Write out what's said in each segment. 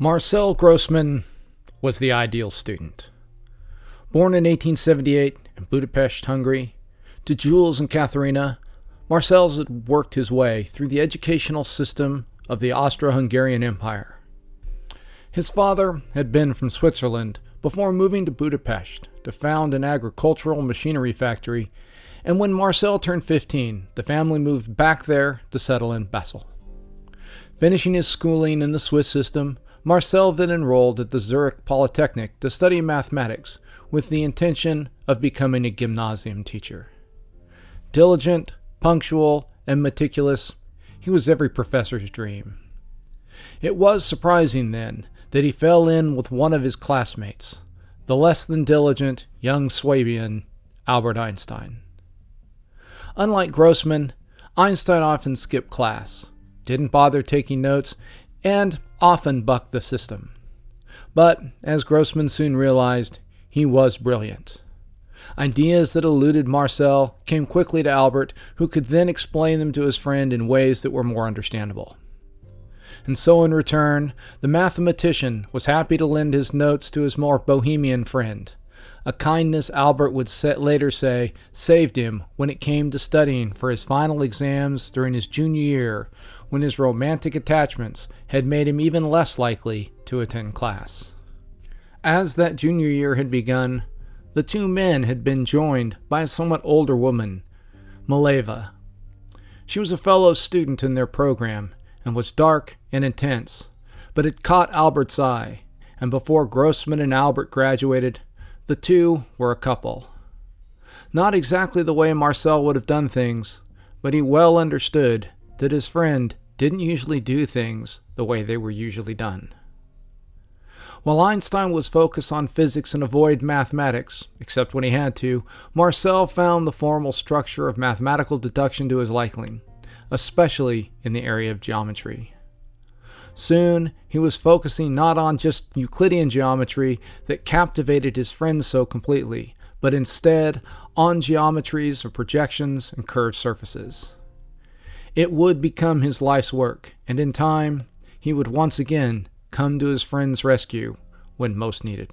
Marcel Grossmann was the ideal student. Born in 1878 in Budapest, Hungary, to Jules and Katharina, Marcel had worked his way through the educational system of the Austro-Hungarian Empire. His father had been from Switzerland before moving to Budapest to found an agricultural machinery factory, and when Marcel turned 15, the family moved back there to settle in Basel. Finishing his schooling in the Swiss system, Marcel then enrolled at the Zurich Polytechnic to study mathematics with the intention of becoming a gymnasium teacher. Diligent, punctual, and meticulous, he was every professor's dream. It was surprising then that he fell in with one of his classmates, the less than diligent young Swabian Albert Einstein. Unlike Grossmann, Einstein often skipped class, didn't bother taking notes, and often bucked the system. But, as Grossmann soon realized, he was brilliant. Ideas that eluded Marcel came quickly to Albert, who could then explain them to his friend in ways that were more understandable. And so in return, the mathematician was happy to lend his notes to his more bohemian friend, a kindness Albert would later say saved him when it came to studying for his final exams during his junior year, when his romantic attachments had made him even less likely to attend class. As that junior year had begun, the two men had been joined by a somewhat older woman, Mileva. She was a fellow student in their program and was dark and intense, but had caught Albert's eye, and before Grossmann and Albert graduated, the two were a couple. Not exactly the way Marcel would have done things, but he well understood that his friend didn't usually do things the way they were usually done. While Einstein was focused on physics and avoided mathematics, except when he had to, Marcel found the formal structure of mathematical deduction to his liking, especially in the area of geometry. Soon, he was focusing not on just Euclidean geometry that captivated his friends so completely, but instead on geometries of projections and curved surfaces. It would become his life's work, and in time, he would once again come to his friend's rescue when most needed.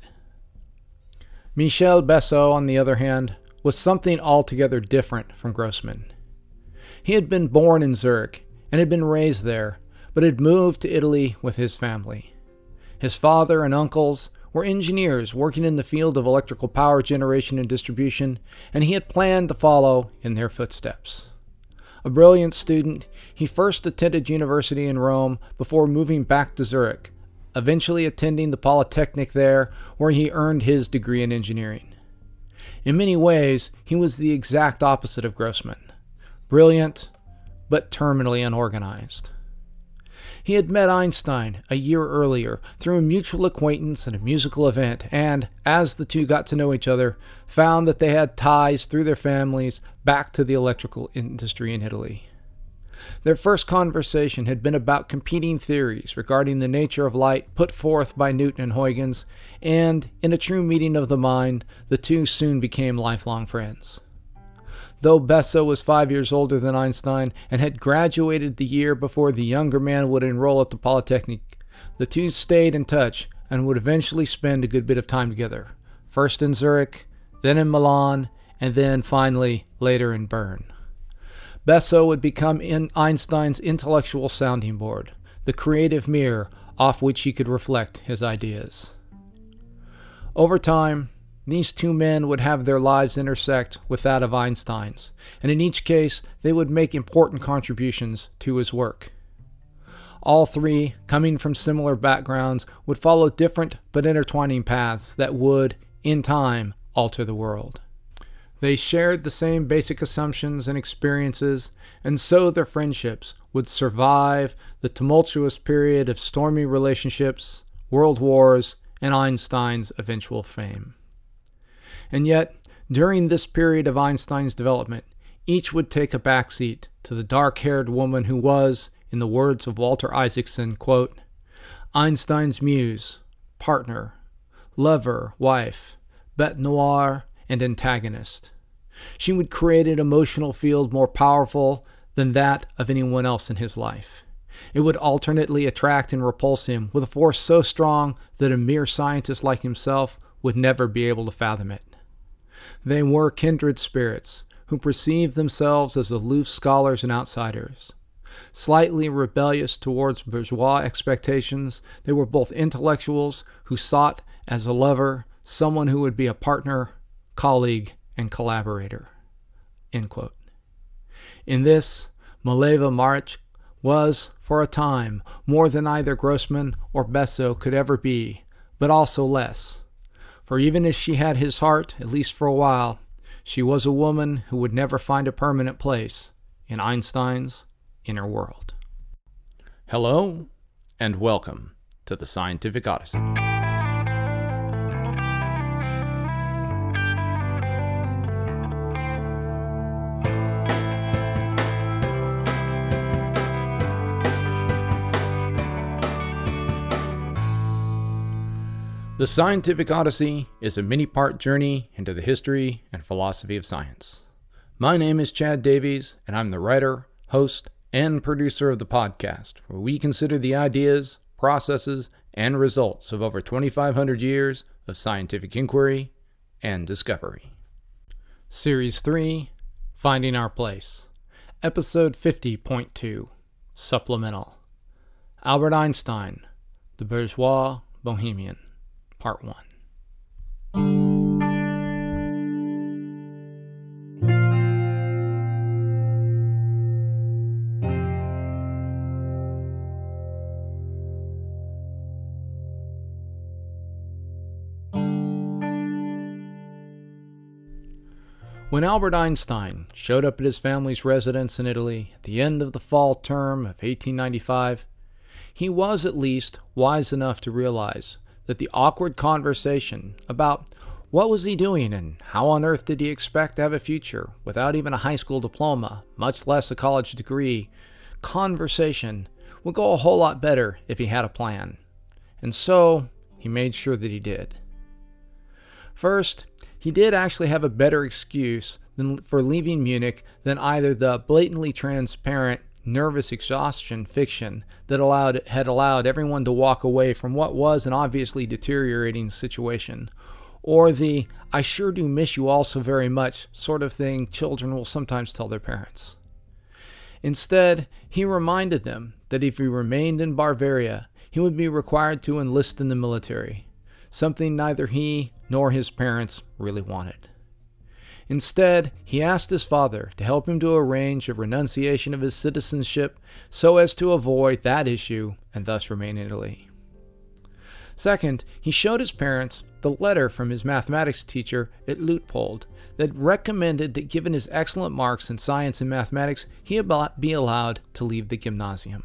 Michel Besso, on the other hand, was something altogether different from Grossmann. He had been born in Zurich and had been raised there, but had moved to Italy with his family. His father and uncles were engineers working in the field of electrical power generation and distribution, and he had planned to follow in their footsteps. A brilliant student, he first attended university in Rome before moving back to Zurich, eventually attending the Polytechnic there, where he earned his degree in engineering. In many ways, he was the exact opposite of Grossmann. Brilliant, but terminally unorganized. He had met Einstein a year earlier through a mutual acquaintance at a musical event, and, as the two got to know each other, found that they had ties through their families back to the electrical industry in Italy. Their first conversation had been about competing theories regarding the nature of light put forth by Newton and Huygens, and, in a true meeting of the mind, the two soon became lifelong friends. Though Besso was 5 years older than Einstein and had graduated the year before the younger man would enroll at the Polytechnic, the two stayed in touch and would eventually spend a good bit of time together, first in Zurich, then in Milan, and then, finally, later in Bern. Besso would become Einstein's intellectual sounding board, the creative mirror off which he could reflect his ideas. Over time, these two men would have their lives intersect with that of Einstein's, and in each case they would make important contributions to his work. All three, coming from similar backgrounds, would follow different but intertwining paths that would, in time, alter the world. They shared the same basic assumptions and experiences, and so their friendships would survive the tumultuous period of stormy relationships, world wars, and Einstein's eventual fame. And yet, during this period of Einstein's development, each would take a backseat to the dark-haired woman who was, in the words of Walter Isaacson, quote, Einstein's muse, partner, lover, wife, bête noire, and antagonist. She would create an emotional field more powerful than that of anyone else in his life. It would alternately attract and repulse him with a force so strong that a mere scientist like himself would never be able to fathom it. They were kindred spirits, who perceived themselves as aloof scholars and outsiders. Slightly rebellious towards bourgeois expectations, they were both intellectuals who sought, as a lover, someone who would be a partner, colleague, and collaborator." End quote. In this, Mileva Maric was, for a time, more than either Grossmann or Besso could ever be, but also less. For even as she had his heart, at least for a while, she was a woman who would never find a permanent place in Einstein's inner world. Hello, and welcome to the Scientific Odyssey. The Scientific Odyssey is a mini-part journey into the history and philosophy of science. My name is Chad Davies, and I'm the writer, host, and producer of the podcast, where we consider the ideas, processes, and results of over 2,500 years of scientific inquiry and discovery. Series 3, Finding Our Place, Episode 50.2, Supplemental, Albert Einstein, the Bourgeois Bohemian. Part 1. When Albert Einstein showed up at his family's residence in Italy at the end of the fall term of 1895, he was at least wise enough to realize that the awkward conversation about what was he doing and how on earth did he expect to have a future without even a high school diploma, much less a college degree, conversation would go a whole lot better if he had a plan. And so, he made sure that he did. First, he did actually have a better excuse for leaving Munich than either the blatantly transparent nervous exhaustion fiction that had allowed everyone to walk away from what was an obviously deteriorating situation, or the "I sure do miss you all so very much" sort of thing children will sometimes tell their parents. Instead, he reminded them that if he remained in Bavaria, he would be required to enlist in the military, something neither he nor his parents really wanted. Instead, he asked his father to help him to arrange a renunciation of his citizenship so as to avoid that issue and thus remain in Italy. Second, he showed his parents the letter from his mathematics teacher at Luitpold that recommended that given his excellent marks in science and mathematics, he be allowed to leave the gymnasium.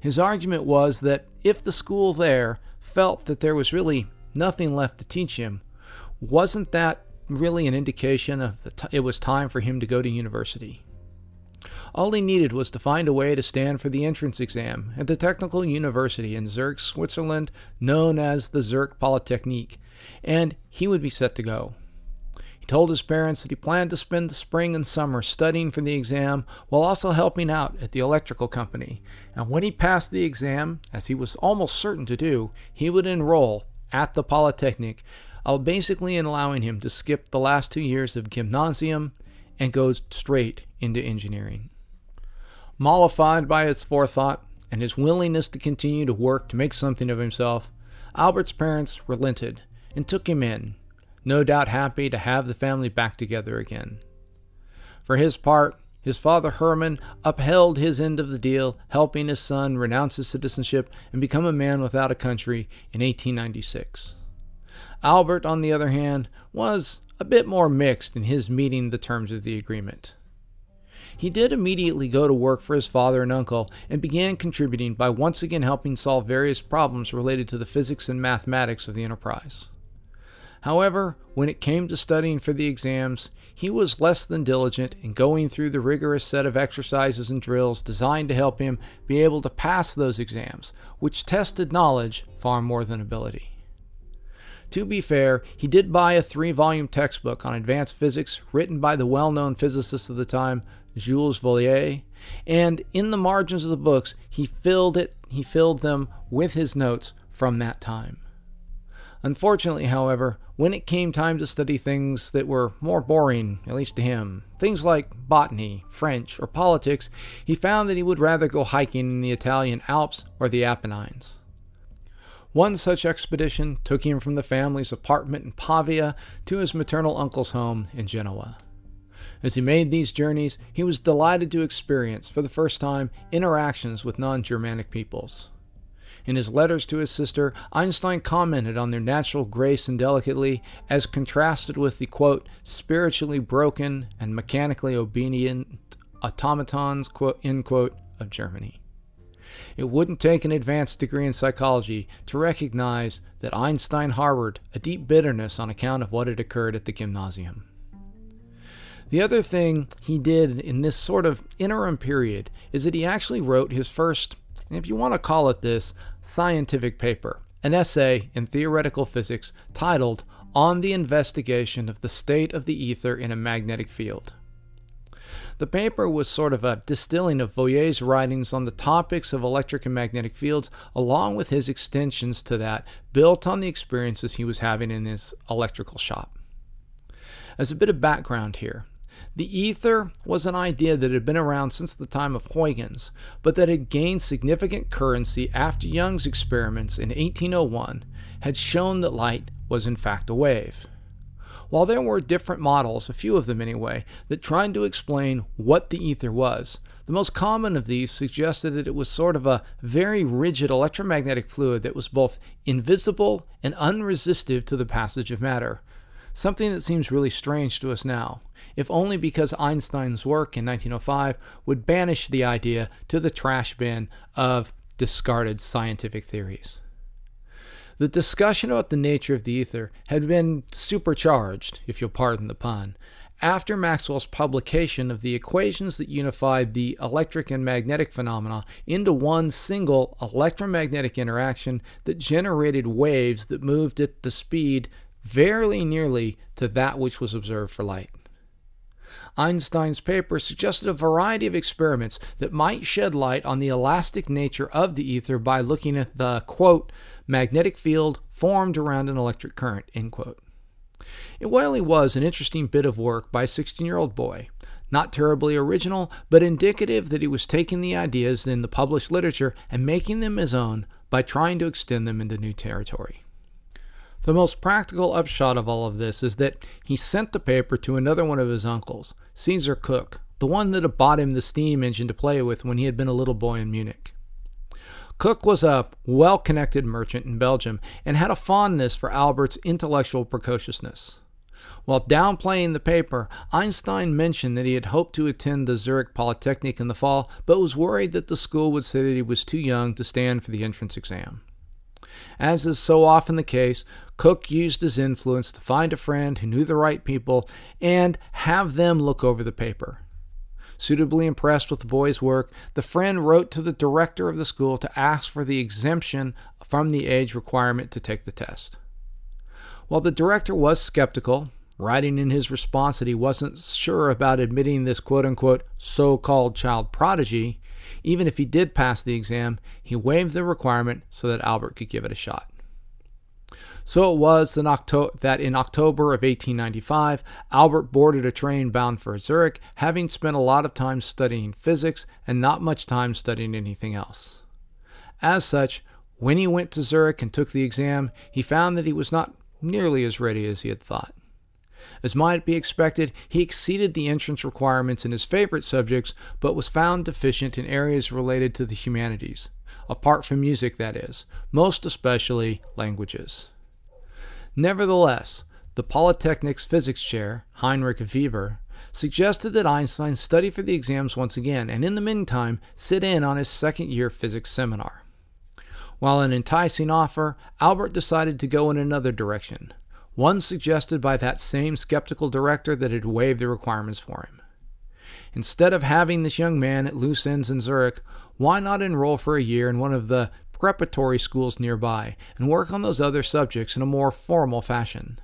His argument was that if the school there felt that there was really nothing left to teach him, wasn't that really an indication of it was time for him to go to university? All he needed was to find a way to stand for the entrance exam at the technical university in Zurich, Switzerland, known as the Zurich Polytechnic, and he would be set to go. He told his parents that he planned to spend the spring and summer studying for the exam while also helping out at the electrical company, and when he passed the exam, as he was almost certain to do, he would enroll at the Polytechnic, basically allowing him to skip the last 2 years of gymnasium and go straight into engineering. Mollified by his forethought and his willingness to continue to work to make something of himself, Albert's parents relented and took him in, no doubt happy to have the family back together again. For his part, his father Hermann upheld his end of the deal, helping his son renounce his citizenship and become a man without a country in 1896. Albert, on the other hand, was a bit more mixed in his meeting the terms of the agreement. He did immediately go to work for his father and uncle and began contributing by once again helping solve various problems related to the physics and mathematics of the enterprise. However, when it came to studying for the exams, he was less than diligent in going through the rigorous set of exercises and drills designed to help him be able to pass those exams, which tested knowledge far more than ability. To be fair, he did buy a 3-volume textbook on advanced physics written by the well-known physicist of the time, Jules Velier, And in the margins of the books, he filled them with his notes from that time. Unfortunately, however, when it came time to study things that were more boring, at least to him, things like botany, French, or politics, he found that he would rather go hiking in the Italian Alps or the Apennines. One such expedition took him from the family's apartment in Pavia to his maternal uncle's home in Genoa. As he made these journeys, he was delighted to experience, for the first time, interactions with non-Germanic peoples. In his letters to his sister, Einstein commented on their natural grace and delicacy as contrasted with the, quote, spiritually broken and mechanically obedient automatons, quote, end quote, of Germany. It wouldn't take an advanced degree in psychology to recognize that Einstein harbored a deep bitterness on account of what had occurred at the gymnasium. The other thing he did in this sort of interim period is that he actually wrote his first, and if you want to call it this, scientific paper, an essay in theoretical physics titled On the Investigation of the State of the Ether in a Magnetic Field. The paper was sort of a distilling of Voyer's writings on the topics of electric and magnetic fields, along with his extensions to that, built on the experiences he was having in his electrical shop. As a bit of background here, the ether was an idea that had been around since the time of Huygens, but that had gained significant currency after Young's experiments in 1801 had shown that light was in fact a wave. While there were different models, a few of them anyway, that tried to explain what the ether was, the most common of these suggested that it was sort of a very rigid electromagnetic fluid that was both invisible and unresistive to the passage of matter. Something that seems really strange to us now, if only because Einstein's work in 1905 would banish the idea to the trash bin of discarded scientific theories. The discussion about the nature of the ether had been supercharged, if you'll pardon the pun, after Maxwell's publication of the equations that unified the electric and magnetic phenomena into one single electromagnetic interaction that generated waves that moved at the speed very nearly to that which was observed for light. Einstein's paper suggested a variety of experiments that might shed light on the elastic nature of the ether by looking at the, quote, magnetic field formed around an electric current, end quote. It really was an interesting bit of work by a 16-year-old boy, not terribly original, but indicative that he was taking the ideas in the published literature and making them his own by trying to extend them into new territory. The most practical upshot of all of this is that he sent the paper to another one of his uncles, Caesar Cook, the one that had bought him the steam engine to play with when he had been a little boy in Munich. Cook was a well-connected merchant in Belgium and had a fondness for Albert's intellectual precociousness. While downplaying the paper, Einstein mentioned that he had hoped to attend the Zurich Polytechnic in the fall, but was worried that the school would say that he was too young to stand for the entrance exam. As is so often the case, Cook used his influence to find a friend who knew the right people and have them look over the paper. Suitably impressed with the boy's work, the friend wrote to the director of the school to ask for the exemption from the age requirement to take the test. While the director was skeptical, writing in his response that he wasn't sure about admitting this quote-unquote so-called child prodigy, even if he did pass the exam, he waived the requirement so that Albert could give it a shot. So it was that in October of 1895, Albert boarded a train bound for Zurich, having spent a lot of time studying physics and not much time studying anything else. As such, when he went to Zurich and took the exam, he found that he was not nearly as ready as he had thought. As might be expected, he exceeded the entrance requirements in his favorite subjects, but was found deficient in areas related to the humanities, apart from music, that is, most especially languages. Nevertheless, the Polytechnic's physics chair, Heinrich Weber, suggested that Einstein study for the exams once again, and in the meantime, sit in on his second-year physics seminar. While an enticing offer, Albert decided to go in another direction, one suggested by that same skeptical director that had waived the requirements for him. Instead of having this young man at loose ends in Zurich, why not enroll for a year in one of the preparatory schools nearby and work on those other subjects in a more formal fashion?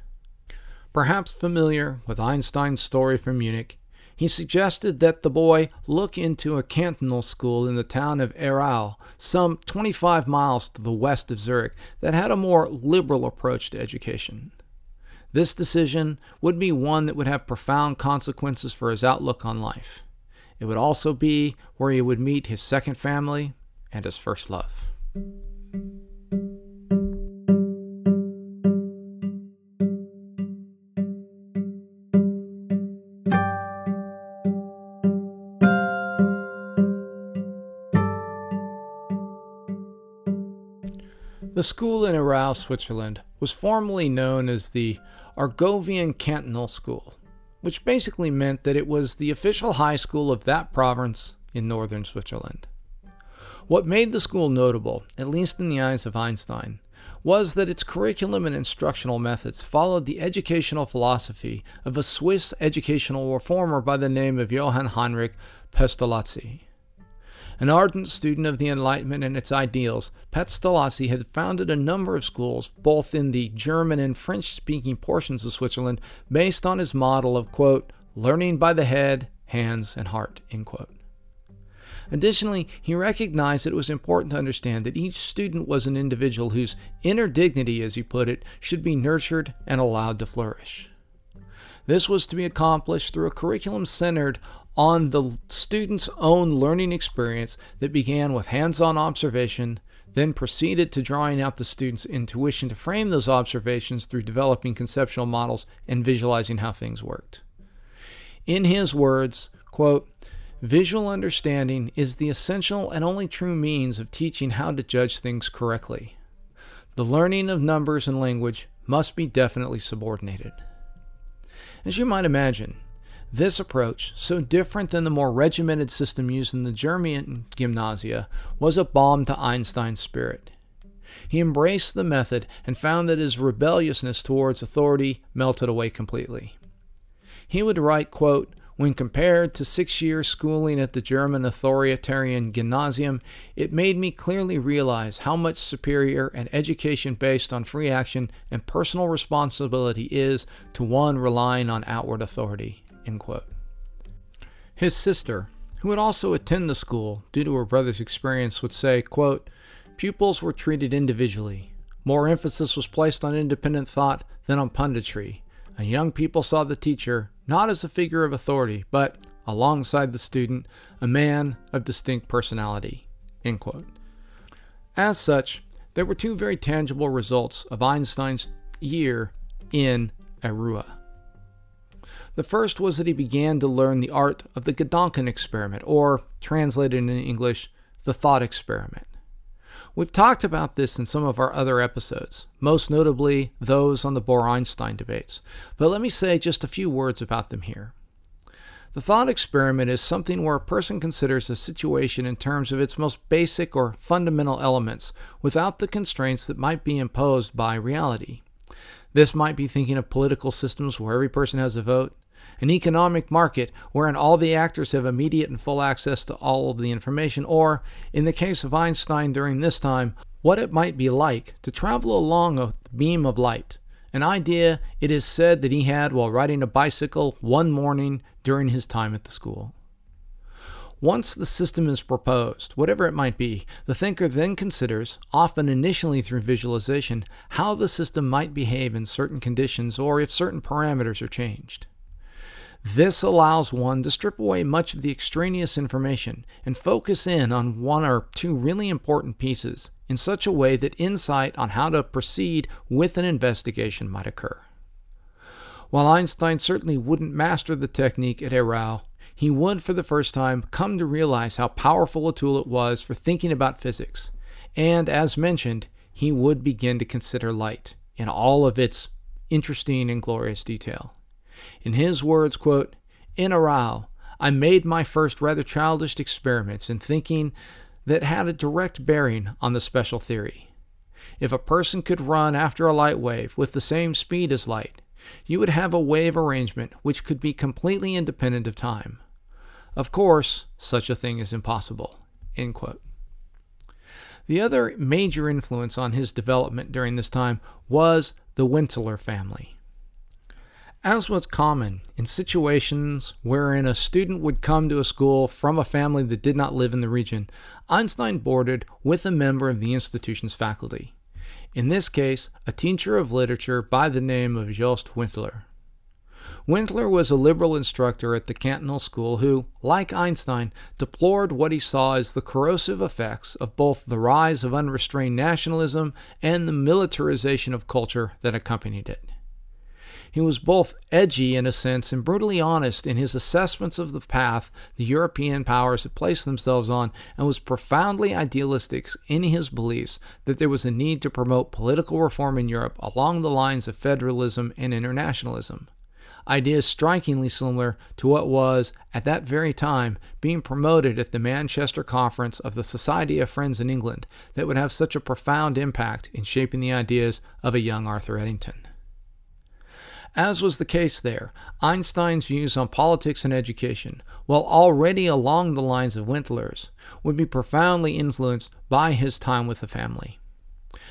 Perhaps familiar with Einstein's story from Munich, He suggested that the boy look into a cantonal school in the town of Aarau, some 25 miles to the west of Zurich, that had a more liberal approach to education. This decision would be one that would have profound consequences for his outlook on life. It would also be where he would meet his second family and his first love. The school in Aarau, Switzerland, was formerly known as the Argovian Cantonal School, which basically meant that it was the official high school of that province in northern Switzerland. What made the school notable, at least in the eyes of Einstein, was that its curriculum and instructional methods followed the educational philosophy of a Swiss educational reformer by the name of Johann Heinrich Pestalozzi. An ardent student of the Enlightenment and its ideals, Pestalozzi had founded a number of schools, both in the German and French-speaking portions of Switzerland, based on his model of, quote, learning by the head, hands, and heart, end quote. Additionally, he recognized that it was important to understand that each student was an individual whose inner dignity, as he put it, should be nurtured and allowed to flourish. This was to be accomplished through a curriculum centered on the student's own learning experience that began with hands-on observation, then proceeded to drawing out the student's intuition to frame those observations through developing conceptual models and visualizing how things worked. In his words, quote, visual understanding is the essential and only true means of teaching how to judge things correctly. The learning of numbers and language must be definitely subordinated. As you might imagine, this approach, so different than the more regimented system used in the German gymnasia, was a balm to Einstein's spirit. He embraced the method and found that his rebelliousness towards authority melted away completely. He would write, quote, when compared to 6 years schooling at the German authoritarian gymnasium, it made me clearly realize how much superior an education based on free action and personal responsibility is to one relying on outward authority. End quote. His sister, who would also attend the school due to her brother's experience, would say, quote, pupils were treated individually. More emphasis was placed on independent thought than on punditry, and young people saw the teacher not as a figure of authority, but, alongside the student, a man of distinct personality. End quote. As such, there were two very tangible results of Einstein's year in Aarau. The first was that he began to learn the art of the Gedanken experiment, or, translated into English, the thought experiment. We've talked about this in some of our other episodes, most notably those on the Bohr-Einstein debates, but let me say just a few words about them here. The thought experiment is something where a person considers a situation in terms of its most basic or fundamental elements, without the constraints that might be imposed by reality. This might be thinking of political systems where every person has a vote, an economic market wherein all the actors have immediate and full access to all of the information, or, in the case of Einstein during this time, what it might be like to travel along a beam of light, an idea it is said that he had while riding a bicycle one morning during his time at the school. Once the system is proposed, whatever it might be, the thinker then considers, often initially through visualization, how the system might behave in certain conditions or if certain parameters are changed. This allows one to strip away much of the extraneous information and focus in on one or two really important pieces in such a way that insight on how to proceed with an investigation might occur. While Einstein certainly wouldn't master the technique at Aarau, he would for the first time come to realize how powerful a tool it was for thinking about physics, and as mentioned, he would begin to consider light in all of its interesting and glorious detail. In his words, quote, in Aarau, I made my first rather childish experiments in thinking that had a direct bearing on the special theory. If a person could run after a light wave with the same speed as light, you would have a wave arrangement which could be completely independent of time. Of course, such a thing is impossible. End quote. The other major influence on his development during this time was the Winteler family. As was common in situations wherein a student would come to a school from a family that did not live in the region, Einstein boarded with a member of the institution's faculty. In this case, a teacher of literature by the name of Jost Winteler. Winteler was a liberal instructor at the cantonal school who, like Einstein, deplored what he saw as the corrosive effects of both the rise of unrestrained nationalism and the militarization of culture that accompanied it. He was both edgy in a sense and brutally honest in his assessments of the path the European powers had placed themselves on, and was profoundly idealistic in his beliefs that there was a need to promote political reform in Europe along the lines of federalism and internationalism, ideas strikingly similar to what was, at that very time, being promoted at the Manchester Conference of the Society of Friends in England that would have such a profound impact in shaping the ideas of a young Arthur Eddington. As was the case there, Einstein's views on politics and education, while already along the lines of Winteler's, would be profoundly influenced by his time with the family.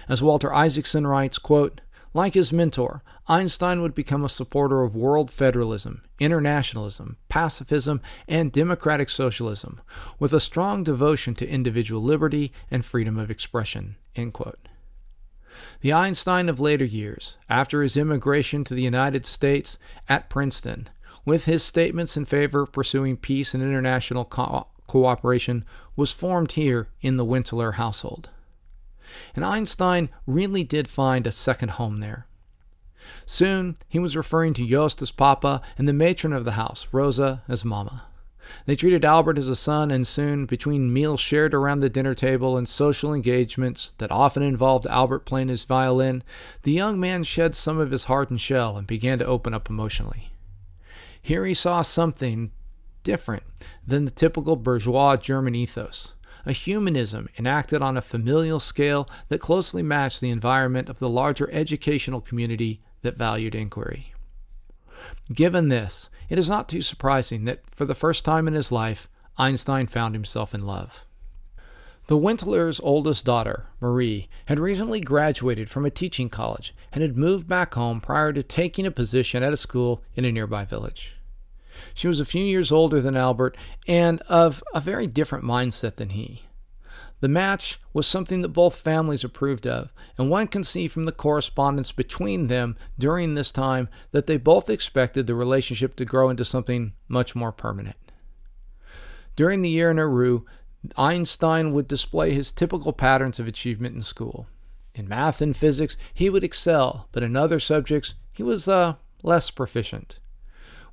As Walter Isaacson writes, quote, "Like his mentor, Einstein would become a supporter of world federalism, internationalism, pacifism, and democratic socialism, with a strong devotion to individual liberty and freedom of expression," end quote. The Einstein of later years, after his immigration to the United States at Princeton, with his statements in favor of pursuing peace and international cooperation, was formed here in the Winteler household. And Einstein really did find a second home there. Soon, he was referring to Jost as Papa and the matron of the house, Rosa, as Mama. They treated Albert as a son, and soon, between meals shared around the dinner table and social engagements that often involved Albert playing his violin, the young man shed some of his heart and shell and began to open up emotionally. Here he saw something different than the typical bourgeois German ethos, a humanism enacted on a familial scale that closely matched the environment of the larger educational community that valued inquiry. Given this, it is not too surprising that, for the first time in his life, Einstein found himself in love. The Wintelers' oldest daughter, Marie, had recently graduated from a teaching college and had moved back home prior to taking a position at a school in a nearby village. She was a few years older than Albert and of a very different mindset than he. The match was something that both families approved of, and one can see from the correspondence between them during this time that they both expected the relationship to grow into something much more permanent. During the year in Aarau, Einstein would display his typical patterns of achievement in school. In math and physics, he would excel, but in other subjects, he was less proficient.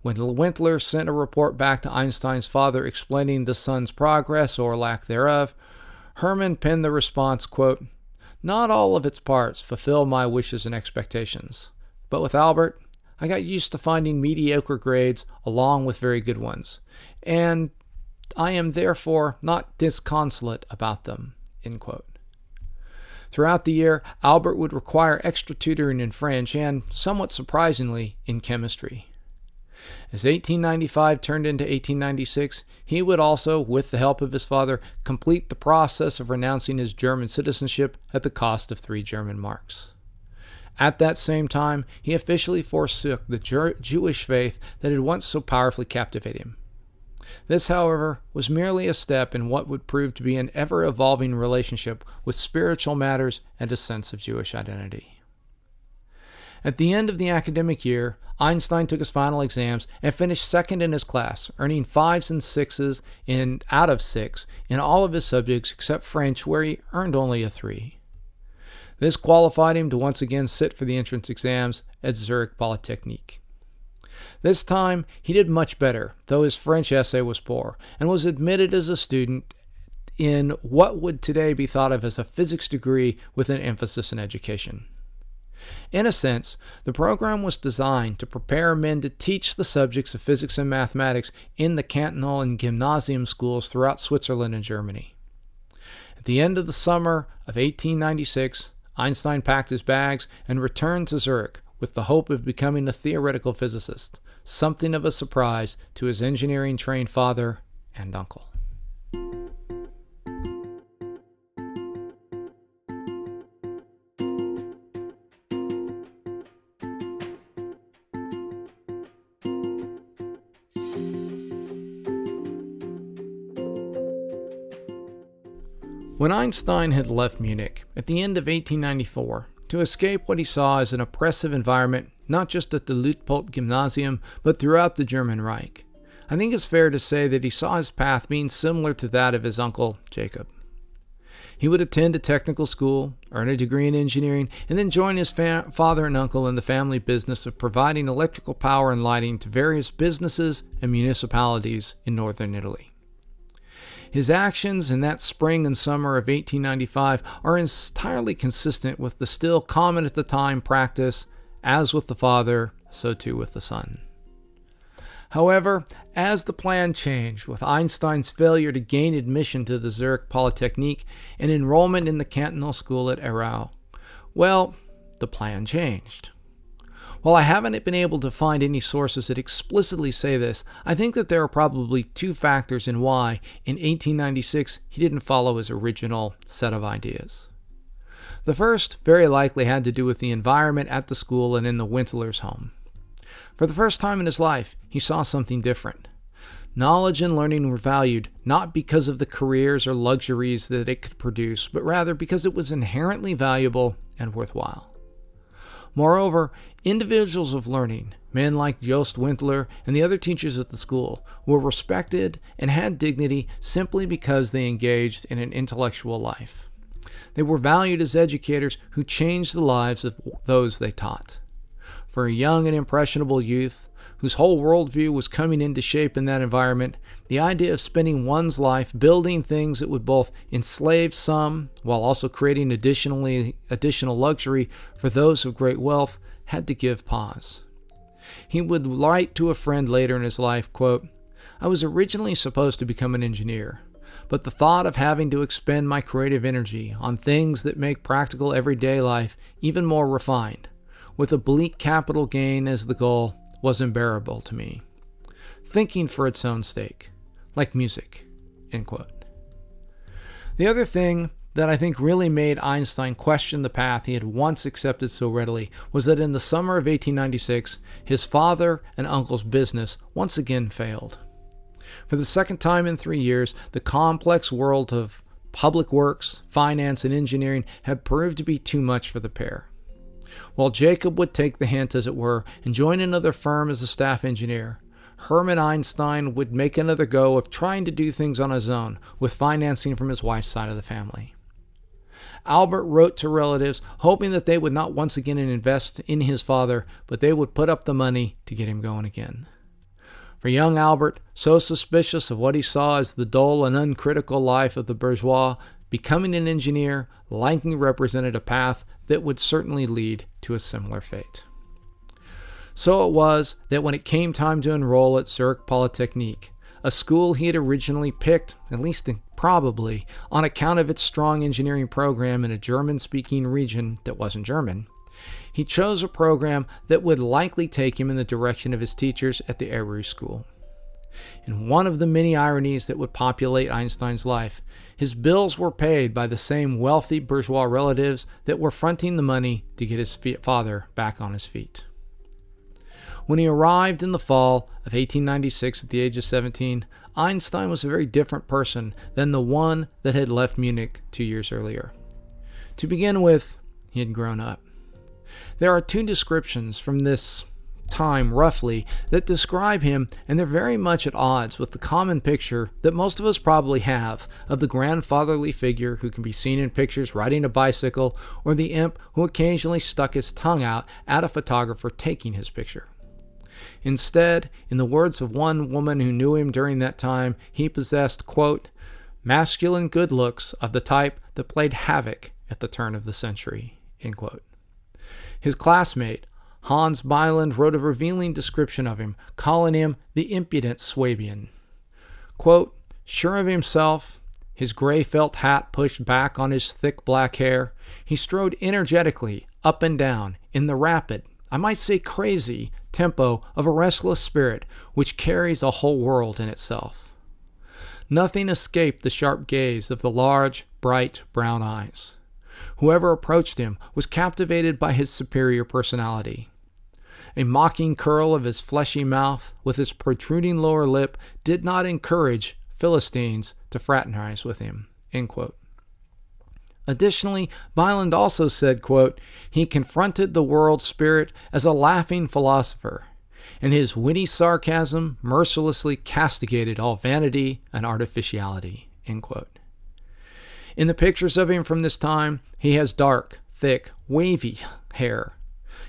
When Winteler sent a report back to Einstein's father explaining the son's progress or lack thereof, Hermann penned the response, quote, "Not all of its parts fulfill my wishes and expectations. But with Albert, I got used to finding mediocre grades along with very good ones, and I am therefore not disconsolate about them," end quote. Throughout the year, Albert would require extra tutoring in French and, somewhat surprisingly, in chemistry. As 1895 turned into 1896, he would also, with the help of his father, complete the process of renouncing his German citizenship at the cost of 3 German marks. At that same time, he officially forsook the Jewish faith that had once so powerfully captivated him. This, however, was merely a step in what would prove to be an ever-evolving relationship with spiritual matters and a sense of Jewish identity. At the end of the academic year, Einstein took his final exams and finished second in his class, earning 5s and 6s out of 6 in all of his subjects except French, where he earned only a 3. This qualified him to once again sit for the entrance exams at Zurich Polytechnic. This time, he did much better, though his French essay was poor, and was admitted as a student in what would today be thought of as a physics degree with an emphasis in education. In a sense, the program was designed to prepare men to teach the subjects of physics and mathematics in the cantonal and gymnasium schools throughout Switzerland and Germany. At the end of the summer of 1896, Einstein packed his bags and returned to Zurich with the hope of becoming a theoretical physicist, something of a surprise to his engineering-trained father and uncle. When Einstein had left Munich at the end of 1894 to escape what he saw as an oppressive environment, not just at the Luitpold Gymnasium, but throughout the German Reich, I think it's fair to say that he saw his path being similar to that of his uncle, Jacob. He would attend a technical school, earn a degree in engineering, and then join his father and uncle in the family business of providing electrical power and lighting to various businesses and municipalities in northern Italy. His actions in that spring and summer of 1895 are entirely consistent with the still common at the time practice, as with the father, so too with the son. However, as the plan changed with Einstein's failure to gain admission to the Zurich Polytechnic and enrollment in the cantonal school at Aarau, well, the plan changed. While I haven't been able to find any sources that explicitly say this, I think that there are probably two factors in why, in 1896, he didn't follow his original set of ideas. The first very likely had to do with the environment at the school and in the Wintelers' home. For the first time in his life, he saw something different. Knowledge and learning were valued not because of the careers or luxuries that it could produce, but rather because it was inherently valuable and worthwhile. Moreover, individuals of learning, men like Jost Winteler and the other teachers at the school, were respected and had dignity simply because they engaged in an intellectual life. They were valued as educators who changed the lives of those they taught. For a young and impressionable youth, whose whole worldview was coming into shape in that environment, the idea of spending one's life building things that would both enslave some while also creating additional luxury for those of great wealth had to give pause. He would write to a friend later in his life, quote, "I was originally supposed to become an engineer, but the thought of having to expend my creative energy on things that make practical everyday life even more refined, with a bleak capital gain as the goal, was unbearable to me. Thinking for its own sake, like music," end quote. The other thing that I think really made Einstein question the path he had once accepted so readily was that in the summer of 1896, his father and uncle's business once again failed. For the second time in 3 years, the complex world of public works, finance, and engineering had proved to be too much for the pair. While Jacob would take the hint, as it were, and join another firm as a staff engineer, Hermann Einstein would make another go of trying to do things on his own, with financing from his wife's side of the family. Albert wrote to relatives, hoping that they would not once again invest in his father, but they would put up the money to get him going again. For young Albert, so suspicious of what he saw as the dull and uncritical life of the bourgeois, becoming an engineer likely represented a path that would certainly lead to a similar fate. So it was that when it came time to enroll at Zurich Polytechnic, a school he had originally picked, at least probably, on account of its strong engineering program in a German-speaking region that wasn't German, he chose a program that would likely take him in the direction of his teachers at the Aarau School. In one of the many ironies that would populate Einstein's life, his bills were paid by the same wealthy bourgeois relatives that were fronting the money to get his father back on his feet. When he arrived in the fall of 1896 at the age of 17, Einstein was a very different person than the one that had left Munich 2 years earlier. To begin with, he had grown up. There are two descriptions from this time, roughly, that describe him, and they're very much at odds with the common picture that most of us probably have of the grandfatherly figure who can be seen in pictures riding a bicycle, or the imp who occasionally stuck his tongue out at a photographer taking his picture. Instead, in the words of one woman who knew him during that time, he possessed, quote, "masculine good looks of the type that played havoc at the turn of the century," end quote. His classmate, Hans Byland, wrote a revealing description of him, calling him the impudent Swabian. Quote, "Sure of himself, his gray felt hat pushed back on his thick black hair, he strode energetically up and down in the rapid, I might say crazy, tempo of a restless spirit which carries a whole world in itself. Nothing escaped the sharp gaze of the large, bright brown eyes. Whoever approached him was captivated by his superior personality. A mocking curl of his fleshy mouth, with his protruding lower lip, did not encourage Philistines to fraternize with him." End quote. Additionally, Wieland also said, quote, "He confronted the world spirit as a laughing philosopher, and his witty sarcasm mercilessly castigated all vanity and artificiality." End quote. In the pictures of him from this time, he has dark, thick, wavy hair.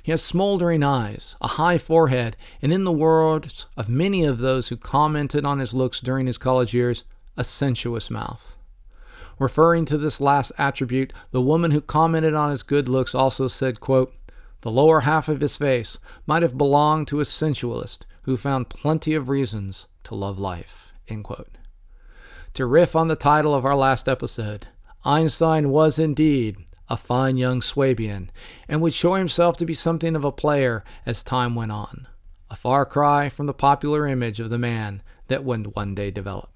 He has smoldering eyes, a high forehead, and in the words of many of those who commented on his looks during his college years, a sensuous mouth. Referring to this last attribute, the woman who commented on his good looks also said, quote, "The lower half of his face might have belonged to a sensualist who found plenty of reasons to love life." End quote. To riff on the title of our last episode, Einstein was indeed a fine young Swabian, and would show himself to be something of a player as time went on, a far cry from the popular image of the man that would one day develop.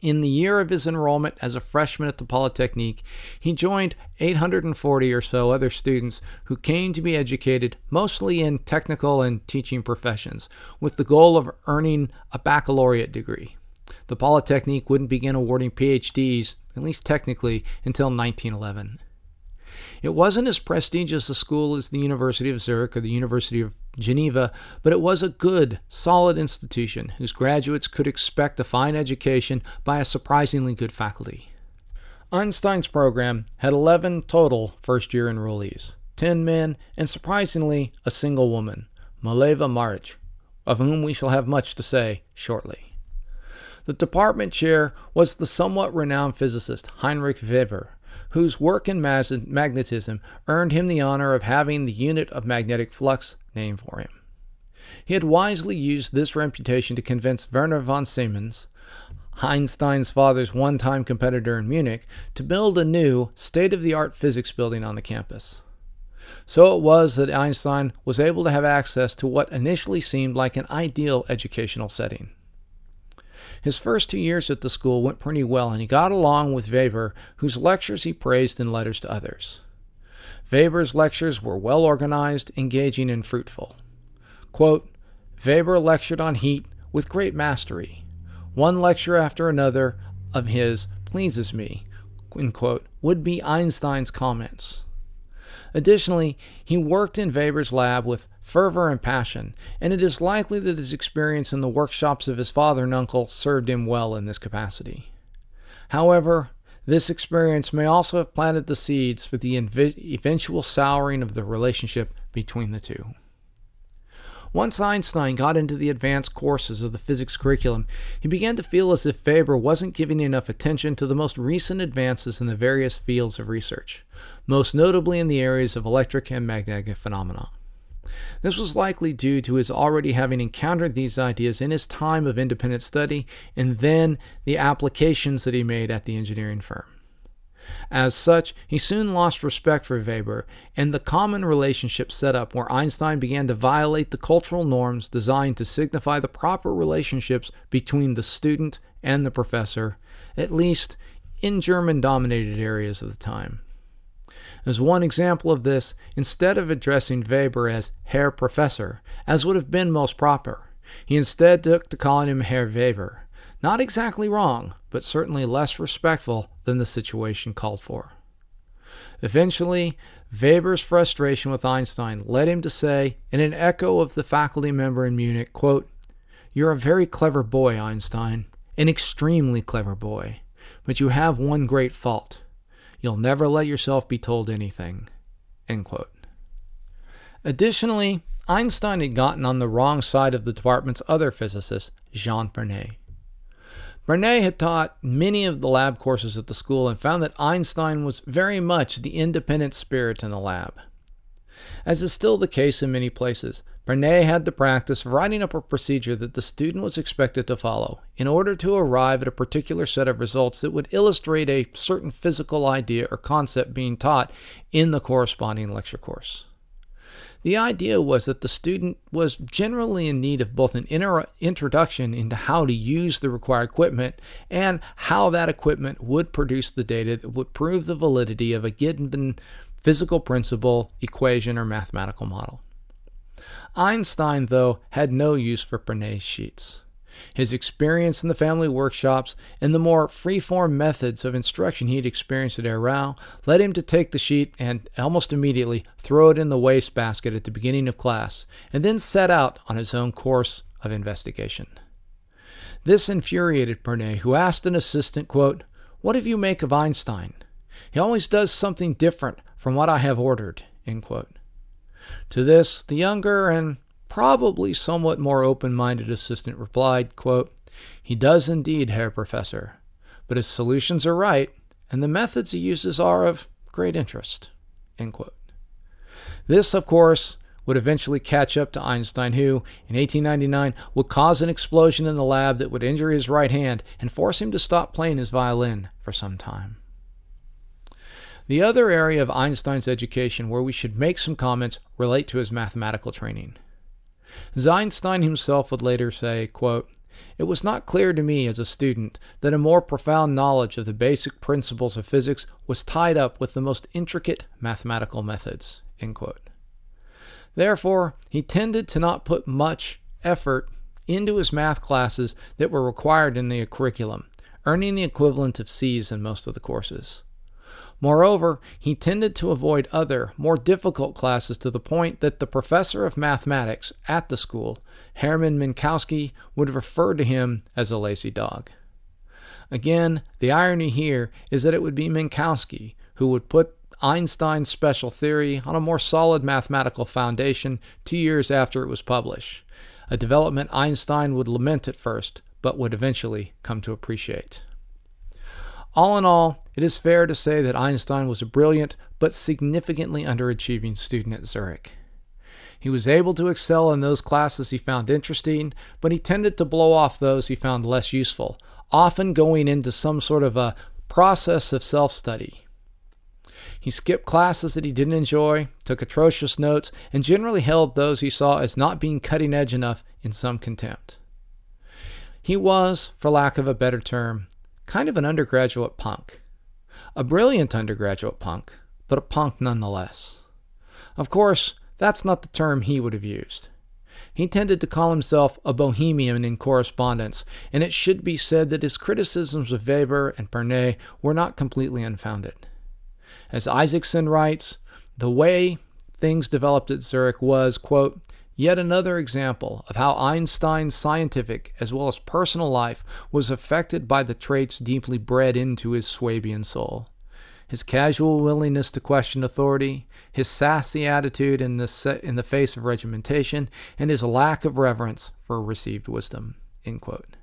In the year of his enrollment as a freshman at the Polytechnique, he joined 840 or so other students who came to be educated mostly in technical and teaching professions, with the goal of earning a baccalaureate degree. The Polytechnique wouldn't begin awarding PhDs, at least technically, until 1911. It wasn't as prestigious a school as the University of Zurich or the University of Geneva, but it was a good, solid institution whose graduates could expect a fine education by a surprisingly good faculty. Einstein's program had 11 total first-year enrollees, 10 men, and surprisingly, a single woman, Mileva Maric, of whom we shall have much to say shortly. The department chair was the somewhat renowned physicist Heinrich Weber, whose work in magnetism earned him the honor of having the unit of magnetic flux named for him. He had wisely used this reputation to convince Werner von Siemens, Einstein's father's one-time competitor in Munich, to build a new state-of-the-art physics building on the campus. So it was that Einstein was able to have access to what initially seemed like an ideal educational setting. His first 2 years at the school went pretty well, and he got along with Weber, whose lectures he praised in letters to others. Weber's lectures were well organized, engaging, and fruitful. Quote, "Weber lectured on heat with great mastery. One lecture after another of his pleases me," end quote, would be Einstein's comments. Additionally, he worked in Weber's lab with fervor and passion, and it is likely that his experience in the workshops of his father and uncle served him well in this capacity. However, this experience may also have planted the seeds for the eventual souring of the relationship between the two. Once Einstein got into the advanced courses of the physics curriculum, he began to feel as if Weber wasn't giving enough attention to the most recent advances in the various fields of research, most notably in the areas of electric and magnetic phenomena. This was likely due to his already having encountered these ideas in his time of independent study, and then the applications that he made at the engineering firm. As such, he soon lost respect for Weber and the common relationship set up where Einstein began to violate the cultural norms designed to signify the proper relationships between the student and the professor, at least in German-dominated areas of the time. As one example of this, instead of addressing Weber as Herr Professor, as would have been most proper, he instead took to calling him Herr Weber. Not exactly wrong, but certainly less respectful than the situation called for. Eventually, Weber's frustration with Einstein led him to say, in an echo of the faculty member in Munich, quote, "You're a very clever boy, Einstein, an extremely clever boy, but you have one great fault. You'll never let yourself be told anything." End quote. Additionally, Einstein had gotten on the wrong side of the department's other physicist, Jean Pernet. Pernet had taught many of the lab courses at the school and found that Einstein was very much the independent spirit in the lab. As is still the case in many places, Pernet had the practice of writing up a procedure that the student was expected to follow in order to arrive at a particular set of results that would illustrate a certain physical idea or concept being taught in the corresponding lecture course. The idea was that the student was generally in need of both an introduction into how to use the required equipment and how that equipment would produce the data that would prove the validity of a given physical principle, equation, or mathematical model. Einstein, though, had no use for Pernet's sheets. his experience in the family workshops, and the more free-form methods of instruction he'd experienced at Aarau led him to take the sheet and almost immediately throw it in the wastebasket at the beginning of class, and then set out on his own course of investigation. This infuriated Pernet, who asked an assistant, quote, "What do you make of Einstein? He always does something different from what I have ordered," end quote. To this, the younger and probably somewhat more open-minded assistant replied, quote, "He does indeed, Herr Professor, but his solutions are right, and the methods he uses are of great interest," end quote. This, of course, would eventually catch up to Einstein, who, in 1899, would cause an explosion in the lab that would injure his right hand and force him to stop playing his violin for some time. The other area of Einstein's education where we should make some comments relate to his mathematical training. As Einstein himself would later say, quote, "It was not clear to me as a student that a more profound knowledge of the basic principles of physics was tied up with the most intricate mathematical methods," end quote. Therefore, he tended to not put much effort into his math classes that were required in the curriculum, earning the equivalent of C's in most of the courses. Moreover, he tended to avoid other, more difficult classes to the point that the professor of mathematics at the school, Hermann Minkowski, would refer to him as a lazy dog. Again, the irony here is that it would be Minkowski who would put Einstein's special theory on a more solid mathematical foundation 2 years after it was published, a development Einstein would lament at first, but would eventually come to appreciate. All in all, it is fair to say that Einstein was a brilliant but significantly underachieving student at Zurich. He was able to excel in those classes he found interesting, but he tended to blow off those he found less useful, often going into some sort of a process of self-study. He skipped classes that he didn't enjoy, took atrocious notes, and generally held those he saw as not being cutting edge enough in some contempt. He was, for lack of a better term, kind of an undergraduate punk. A brilliant undergraduate punk, but a punk nonetheless. Of course, that's not the term he would have used. He tended to call himself a bohemian in correspondence, and it should be said that his criticisms of Weber and Pernet were not completely unfounded. As Isaacson writes, the way things developed at Zurich was, quote, "yet another example of how Einstein's scientific as well as personal life was affected by the traits deeply bred into his Swabian soul. His casual willingness to question authority, his sassy attitude in the face of regimentation, and his lack of reverence for received wisdom," end quote.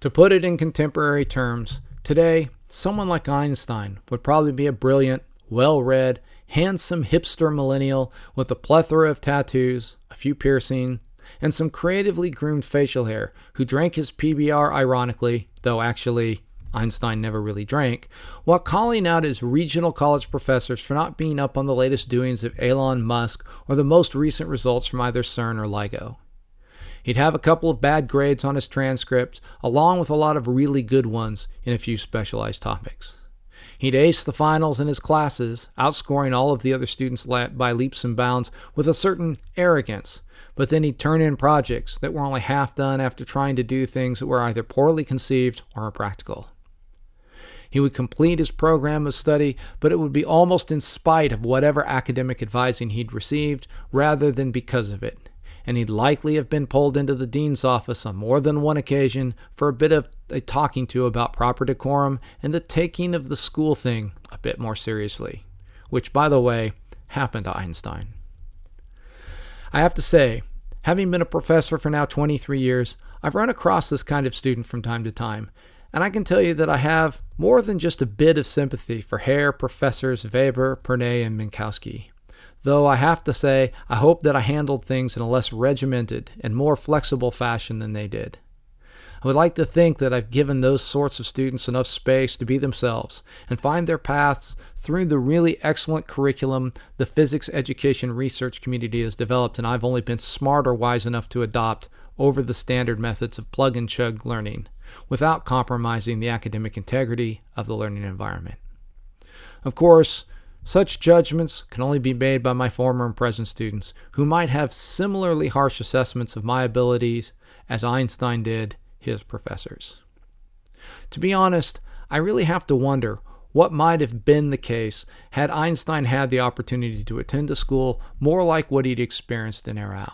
To put it in contemporary terms, today, someone like Einstein would probably be a brilliant, well-read, handsome hipster millennial with a plethora of tattoos, a few piercings, and some creatively groomed facial hair who drank his PBR ironically, though actually Einstein never really drank, while calling out his regional college professors for not being up on the latest doings of Elon Musk or the most recent results from either CERN or LIGO. He'd have a couple of bad grades on his transcripts, along with a lot of really good ones in a few specialized topics. He'd ace the finals in his classes, outscoring all of the other students by leaps and bounds with a certain arrogance, but then he'd turn in projects that were only half done after trying to do things that were either poorly conceived or impractical. He would complete his program of study, but it would be almost in spite of whatever academic advising he'd received, rather than because of it. And he'd likely have been pulled into the dean's office on more than one occasion for a bit of a talking to about proper decorum and the taking of the school thing a bit more seriously, which, by the way, happened to Einstein. I have to say, having been a professor for now 23 years, I've run across this kind of student from time to time, and I can tell you that I have more than just a bit of sympathy for Herr Professors Weber, Pernet, and Minkowski. Though I have to say, I hope that I handled things in a less regimented and more flexible fashion than they did. I would like to think that I've given those sorts of students enough space to be themselves and find their paths through the really excellent curriculum the physics education research community has developed, and I've only been smart or wise enough to adopt over the standard methods of plug-and-chug learning without compromising the academic integrity of the learning environment. Of course, such judgments can only be made by my former and present students, who might have similarly harsh assessments of my abilities, as Einstein did his professors. To be honest, I really have to wonder what might have been the case had Einstein had the opportunity to attend a school more like what he'd experienced in Aarau.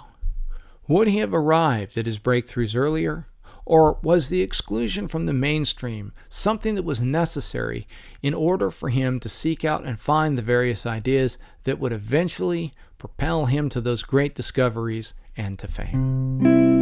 Would he have arrived at his breakthroughs earlier? Or was the exclusion from the mainstream something that was necessary in order for him to seek out and find the various ideas that would eventually propel him to those great discoveries and to fame?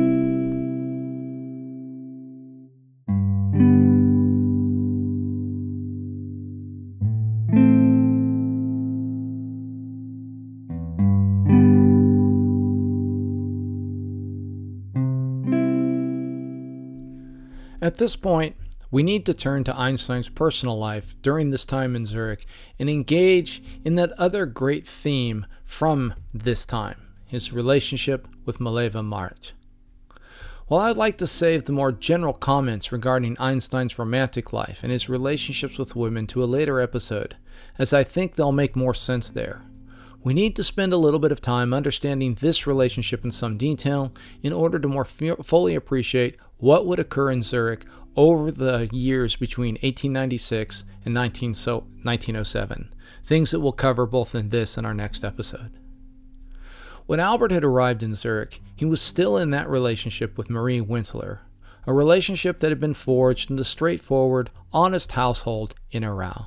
At this point, we need to turn to Einstein's personal life during this time in Zurich and engage in that other great theme from this time, his relationship with Mileva Maric. While I'd like to save the more general comments regarding Einstein's romantic life and his relationships with women to a later episode, as I think they'll make more sense there, we need to spend a little bit of time understanding this relationship in some detail in order to more fully appreciate what would occur in Zurich over the years between 1896 and 1907, things that we'll cover both in this and our next episode. When Albert had arrived in Zurich, he was still in that relationship with Marie Winteler, a relationship that had been forged in the straightforward, honest household in Aarau.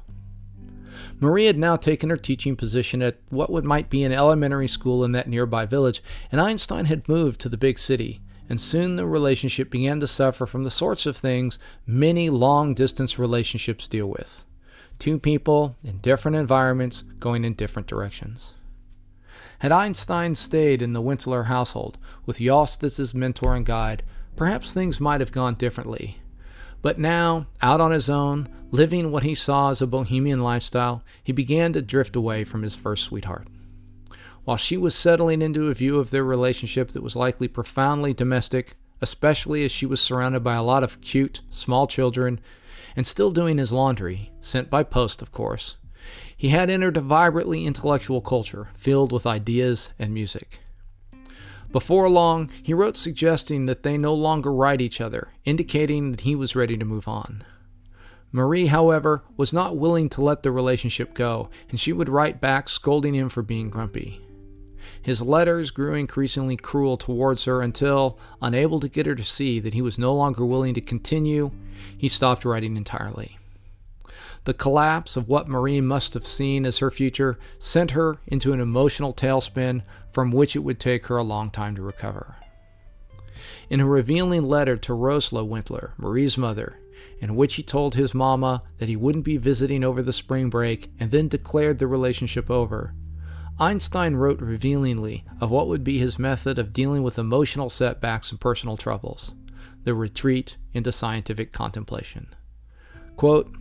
Marie had now taken her teaching position at what might be an elementary school in that nearby village, and Einstein had moved to the big city, and soon the relationship began to suffer from the sorts of things many long-distance relationships deal with. Two people in different environments going in different directions. Had Einstein stayed in the Winteler household, with Jost as his mentor and guide, perhaps things might have gone differently. But now, out on his own, living what he saw as a bohemian lifestyle, he began to drift away from his first sweetheart. While she was settling into a view of their relationship that was likely profoundly domestic, especially as she was surrounded by a lot of cute, small children, and still doing his laundry, sent by post, of course, he had entered a vibrantly intellectual culture filled with ideas and music. Before long, he wrote suggesting that they no longer write each other, indicating that he was ready to move on. Marie, however, was not willing to let the relationship go, and she would write back scolding him for being grumpy. His letters grew increasingly cruel towards her until, unable to get her to see that he was no longer willing to continue, he stopped writing entirely. The collapse of what Marie must have seen as her future sent her into an emotional tailspin from which it would take her a long time to recover. In a revealing letter to Rosla Winteler, Marie's mother, in which he told his mama that he wouldn't be visiting over the spring break and then declared the relationship over, Einstein wrote revealingly of what would be his method of dealing with emotional setbacks and personal troubles, the retreat into scientific contemplation. Quote,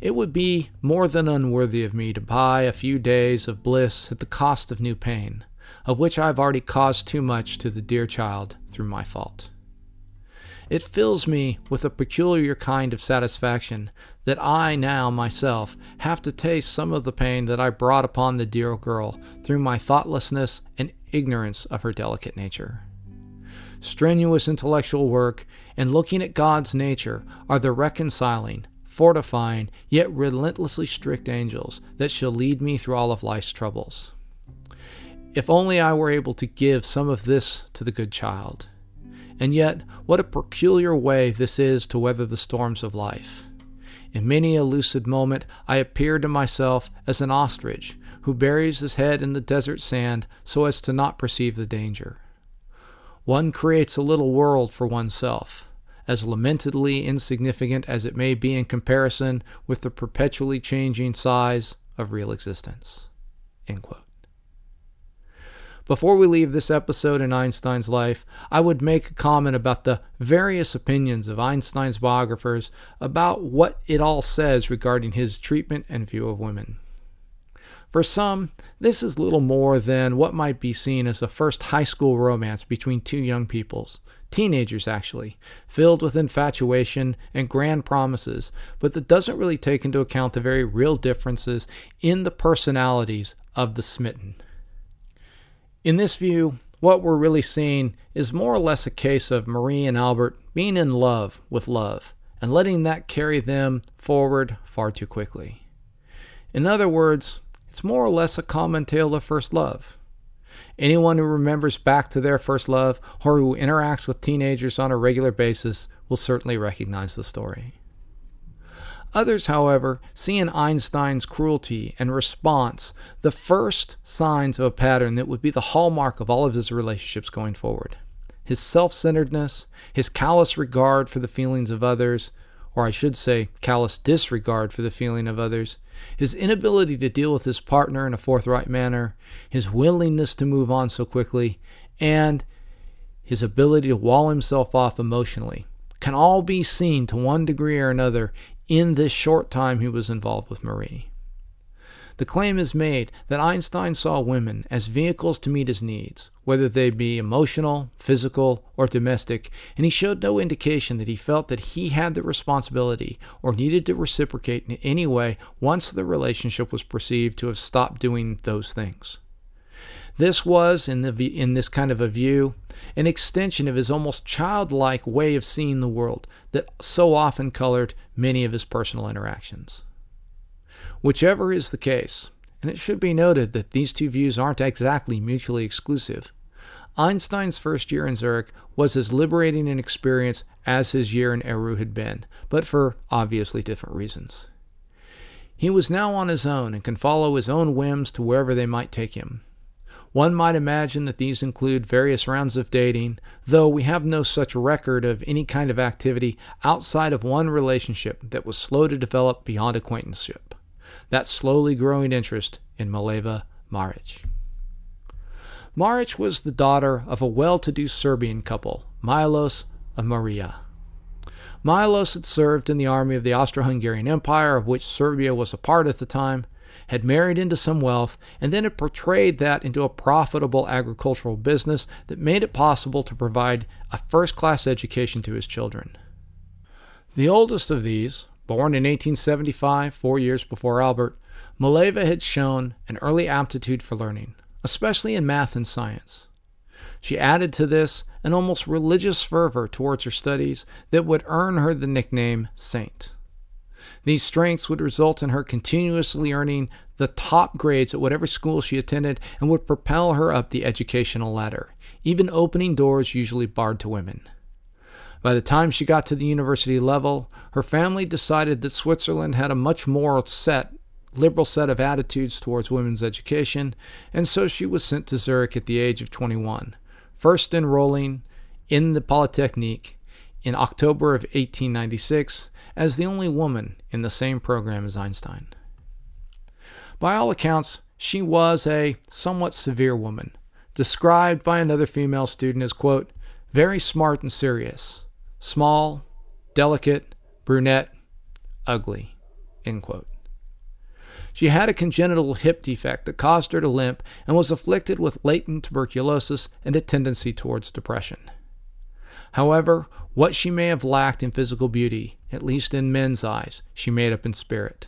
"It would be more than unworthy of me to buy a few days of bliss at the cost of new pain, of which I have already caused too much to the dear child through my fault. It fills me with a peculiar kind of satisfaction that I now myself have to taste some of the pain that I brought upon the dear girl through my thoughtlessness and ignorance of her delicate nature. Strenuous intellectual work and looking at God's nature are the reconciling, fortifying, yet relentlessly strict angels that shall lead me through all of life's troubles. If only I were able to give some of this to the good child. And yet, what a peculiar way this is to weather the storms of life. In many a lucid moment, I appear to myself as an ostrich who buries his head in the desert sand so as to not perceive the danger. One creates a little world for oneself, as lamentedly insignificant as it may be in comparison with the perpetually changing size of real existence." End quote. Before we leave this episode in Einstein's life, I would make a comment about the various opinions of Einstein's biographers about what it all says regarding his treatment and view of women. For some, this is little more than what might be seen as a first high school romance between two young peoples, teenagers actually, filled with infatuation and grand promises, but that doesn't really take into account the very real differences in the personalities of the smitten. In this view, what we're really seeing is more or less a case of Marie and Albert being in love with love and letting that carry them forward far too quickly. In other words, it's more or less a common tale of first love. Anyone who remembers back to their first love or who interacts with teenagers on a regular basis will certainly recognize the story. Others, however, see in Einstein's cruelty and response the first signs of a pattern that would be the hallmark of all of his relationships going forward. His self-centeredness, his callous regard for the feelings of others, or I should say, callous disregard for the feeling of others, his inability to deal with his partner in a forthright manner, his willingness to move on so quickly, and his ability to wall himself off emotionally can all be seen to one degree or another in this short time he was involved with Marie. The claim is made that Einstein saw women as vehicles to meet his needs, whether they be emotional, physical, or domestic, and he showed no indication that he felt that he had the responsibility or needed to reciprocate in any way once the relationship was perceived to have stopped doing those things. This was, in this kind of a view, an extension of his almost childlike way of seeing the world that so often colored many of his personal interactions. Whichever is the case, and it should be noted that these two views aren't exactly mutually exclusive, Einstein's first year in Zurich was as liberating an experience as his year in Aarau had been, but for obviously different reasons. He was now on his own and can follow his own whims to wherever they might take him. One might imagine that these include various rounds of dating, though we have no such record of any kind of activity outside of one relationship that was slow to develop beyond acquaintanceship, that slowly growing interest in Mileva Maric. Maric was the daughter of a well-to-do Serbian couple, Milos and Maria. Milos had served in the army of the Austro-Hungarian Empire, of which Serbia was a part at the time, had married into some wealth, and then had portrayed that into a profitable agricultural business that made it possible to provide a first-class education to his children. The oldest of these, born in 1875, 4 years before Albert, Mileva had shown an early aptitude for learning, especially in math and science. She added to this an almost religious fervor towards her studies that would earn her the nickname Saint. These strengths would result in her continuously earning the top grades at whatever school she attended and would propel her up the educational ladder, even opening doors usually barred to women. By the time she got to the university level, her family decided that Switzerland had a much more liberal set of attitudes towards women's education, and so she was sent to Zurich at the age of 21, first enrolling in the Polytechnic in October of 1896, as the only woman in the same program as Einstein. By all accounts, she was a somewhat severe woman, described by another female student as, quote, very smart and serious, small, delicate, brunette, ugly, end quote. She had a congenital hip defect that caused her to limp and was afflicted with latent tuberculosis and a tendency towards depression. However, what she may have lacked in physical beauty, at least in men's eyes, she made up in spirit.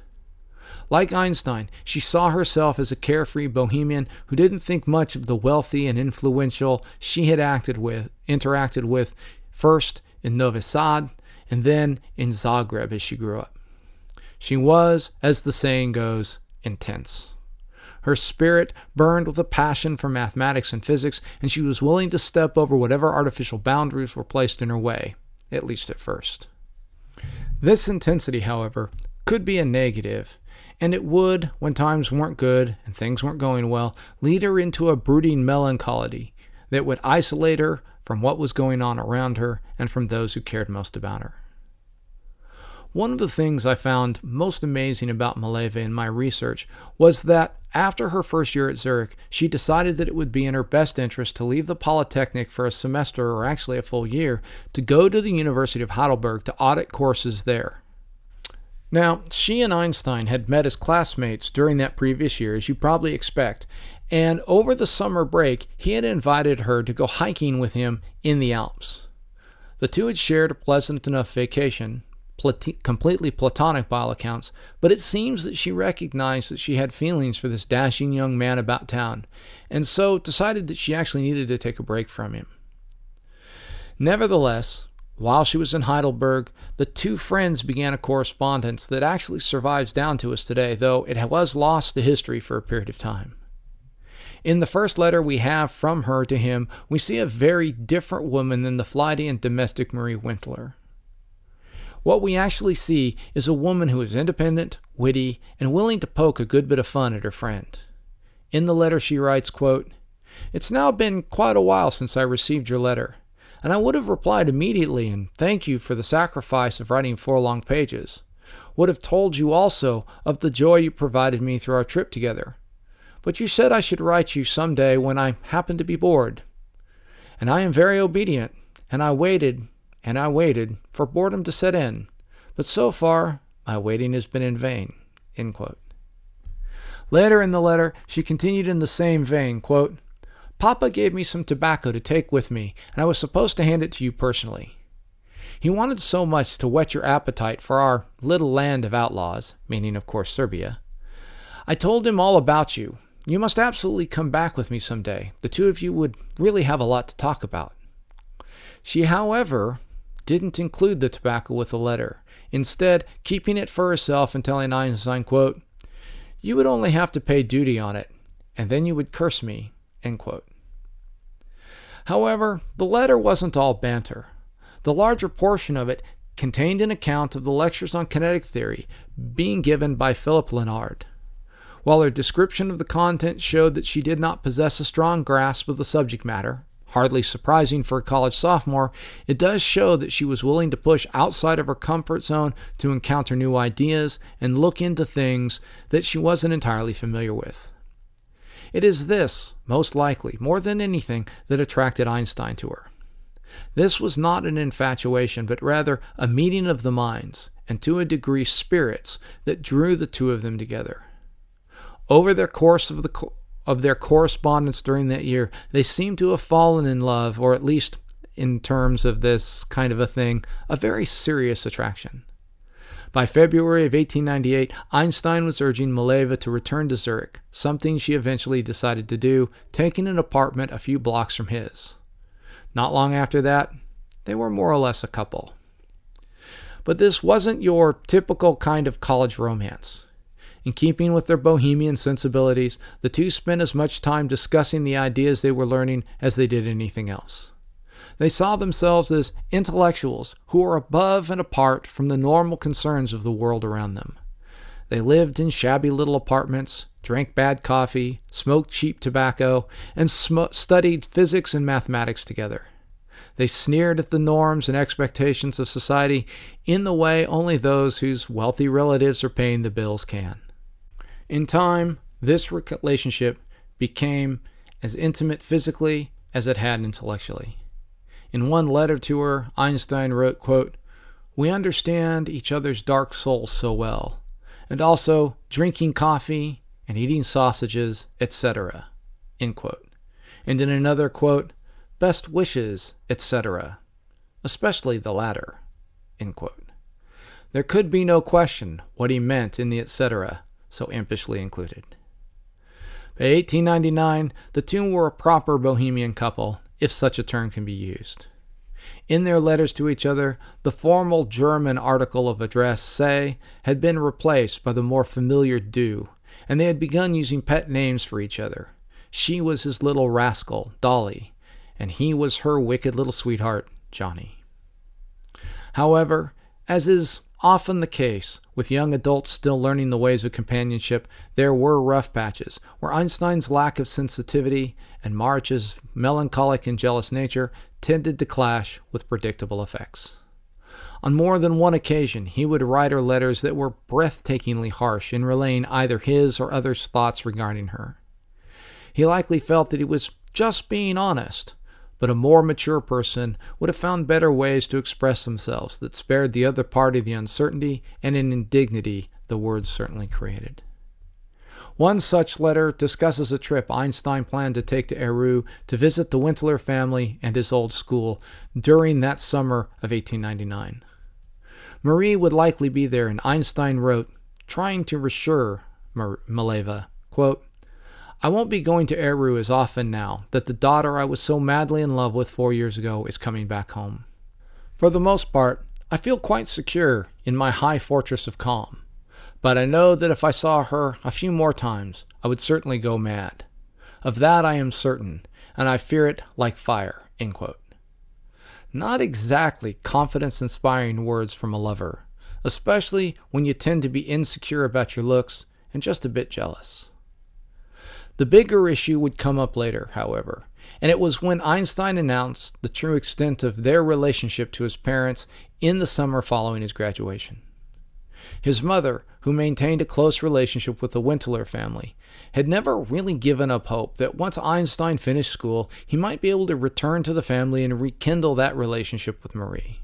Like Einstein, she saw herself as a carefree bohemian who didn't think much of the wealthy and influential she had interacted with first in Novi Sad and then in Zagreb as she grew up. She was, as the saying goes, intense. Her spirit burned with a passion for mathematics and physics, and she was willing to step over whatever artificial boundaries were placed in her way, at least at first. This intensity, however, could be a negative, and it would, when times weren't good and things weren't going well, lead her into a brooding melancholy that would isolate her from what was going on around her and from those who cared most about her. One of the things I found most amazing about Mileva in my research was that after her first year at Zurich, she decided that it would be in her best interest to leave the Polytechnic for a semester, or actually a full year, to go to the University of Heidelberg to audit courses there. Now, she and Einstein had met as classmates during that previous year, as you probably expect, and over the summer break, he had invited her to go hiking with him in the Alps. The two had shared a pleasant enough vacation, completely platonic by all accounts, but it seems that she recognized that she had feelings for this dashing young man about town, and so decided that she actually needed to take a break from him. Nevertheless, while she was in Heidelberg, the two friends began a correspondence that actually survives down to us today, though it was lost to history for a period of time. In the first letter we have from her to him, we see a very different woman than the flighty and domestic Marie Winteler. What we actually see is a woman who is independent, witty, and willing to poke a good bit of fun at her friend. In the letter she writes, quote, "It's now been quite a while since I received your letter, and I would have replied immediately and thanked you for the sacrifice of writing 4 long pages. Would have told you also of the joy you provided me through our trip together. But you said I should write you some day when I happened to be bored. And I am very obedient, and I waited for boredom to set in. But so far, my waiting has been in vain." End quote. Later in the letter, she continued in the same vein, quote, "Papa gave me some tobacco to take with me, and I was supposed to hand it to you personally. He wanted so much to whet your appetite for our little land of outlaws," meaning, of course, Serbia. "I told him all about you. You must absolutely come back with me some day. The two of you would really have a lot to talk about." She, however, didn't include the tobacco with the letter, instead keeping it for herself and telling Einstein, quote, "You would only have to pay duty on it, and then you would curse me." End quote. However, the letter wasn't all banter. The larger portion of it contained an account of the lectures on kinetic theory being given by Philip Lenard. While her description of the content showed that she did not possess a strong grasp of the subject matter, hardly surprising for a college sophomore, it does show that she was willing to push outside of her comfort zone to encounter new ideas and look into things that she wasn't entirely familiar with. It is this, most likely, more than anything, that attracted Einstein to her. This was not an infatuation, but rather a meeting of the minds, and to a degree spirits, that drew the two of them together. Over their course of their correspondence during that year, they seem to have fallen in love, or at least, in terms of this kind of a thing, a very serious attraction. By February of 1898, Einstein was urging Mileva to return to Zurich, something she eventually decided to do, taking an apartment a few blocks from his. Not long after that, they were more or less a couple. But this wasn't your typical kind of college romance. In keeping with their bohemian sensibilities, the two spent as much time discussing the ideas they were learning as they did anything else. They saw themselves as intellectuals who were above and apart from the normal concerns of the world around them. They lived in shabby little apartments, drank bad coffee, smoked cheap tobacco, and studied physics and mathematics together. They sneered at the norms and expectations of society in the way only those whose wealthy relatives are paying the bills can. In time, this relationship became as intimate physically as it had intellectually. In one letter to her, Einstein wrote, quote, "We understand each other's dark souls so well, and also drinking coffee and eating sausages, etc." End quote. And in another, quote, "Best wishes, etc., especially the latter." End quote. There could be no question what he meant in the etc., so impishly included. By 1899, the two were a proper bohemian couple, if such a term can be used. In their letters to each other, the formal German article of address, "say," had been replaced by the more familiar "du," and they had begun using pet names for each other. She was his little rascal, Dolly, and he was her wicked little sweetheart, Johnny. However, as is often the case, with young adults still learning the ways of companionship, there were rough patches where Einstein's lack of sensitivity and Maric's melancholic and jealous nature tended to clash with predictable effects. On more than one occasion, he would write her letters that were breathtakingly harsh in relaying either his or others' thoughts regarding her. He likely felt that he was just being honest, but a more mature person would have found better ways to express themselves that spared the other party the uncertainty and an indignity the words certainly created. One such letter discusses a trip Einstein planned to take to Aarau to visit the Winteler family and his old school during that summer of 1899. Marie would likely be there, and Einstein wrote, trying to reassure Mileva, quote, I won't be going to Aarau as often now that the daughter I was so madly in love with 4 years ago is coming back home. For the most part, I feel quite secure in my high fortress of calm, but I know that if I saw her a few more times, I would certainly go mad. Of that I am certain, and I fear it like fire, end quote. Not exactly confidence-inspiring words from a lover, especially when you tend to be insecure about your looks and just a bit jealous. The bigger issue would come up later, however, and it was when Einstein announced the true extent of their relationship to his parents in the summer following his graduation. His mother, who maintained a close relationship with the Winteler family, had never really given up hope that once Einstein finished school, he might be able to return to the family and rekindle that relationship with Marie.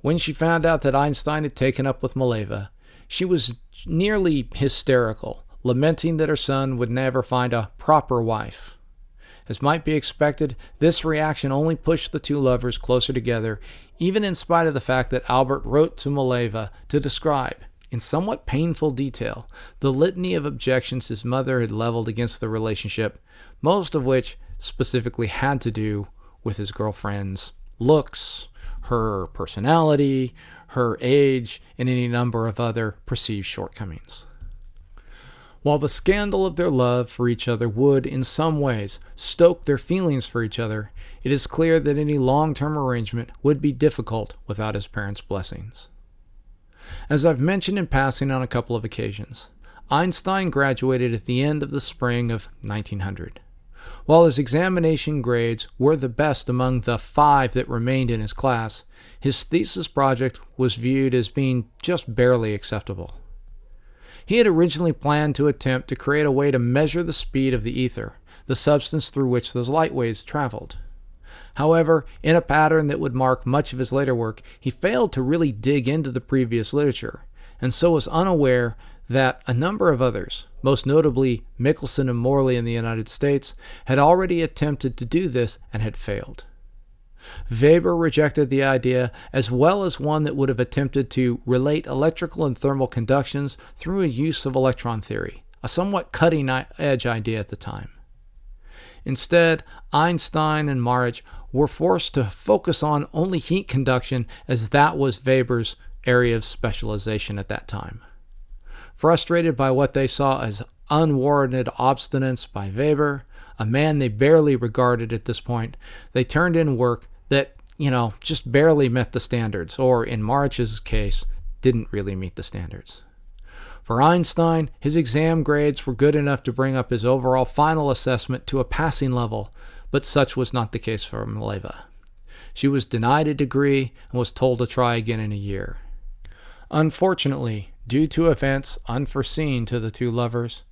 When she found out that Einstein had taken up with Mileva, she was nearly hysterical, lamenting that her son would never find a proper wife. As might be expected, this reaction only pushed the two lovers closer together, even in spite of the fact that Albert wrote to Mileva to describe, in somewhat painful detail, the litany of objections his mother had leveled against the relationship, most of which specifically had to do with his girlfriend's looks, her personality, her age, and any number of other perceived shortcomings. While the scandal of their love for each other would, in some ways, stoke their feelings for each other, it is clear that any long-term arrangement would be difficult without his parents' blessings. As I've mentioned in passing on a couple of occasions, Einstein graduated at the end of the spring of 1900. While his examination grades were the best among the 5 that remained in his class, his thesis project was viewed as being just barely acceptable. He had originally planned to attempt to create a way to measure the speed of the ether, the substance through which those light waves traveled. However, in a pattern that would mark much of his later work, he failed to really dig into the previous literature, and so was unaware that a number of others, most notably Michelson and Morley in the United States, had already attempted to do this and had failed. Weber rejected the idea, as well as one that would have attempted to relate electrical and thermal conductions through a use of electron theory, a somewhat cutting-edge idea at the time. Instead, Einstein and Maric were forced to focus on only heat conduction, as that was Weber's area of specialization at that time. Frustrated by what they saw as unwarranted obstinance by Weber, a man they barely regarded at this point, they turned in work that, just barely met the standards, or in Maric's case, didn't really meet the standards. For Einstein, his exam grades were good enough to bring up his overall final assessment to a passing level, but such was not the case for Mileva. She was denied a degree and was told to try again in a year. Unfortunately, due to events unforeseen to the two lovers,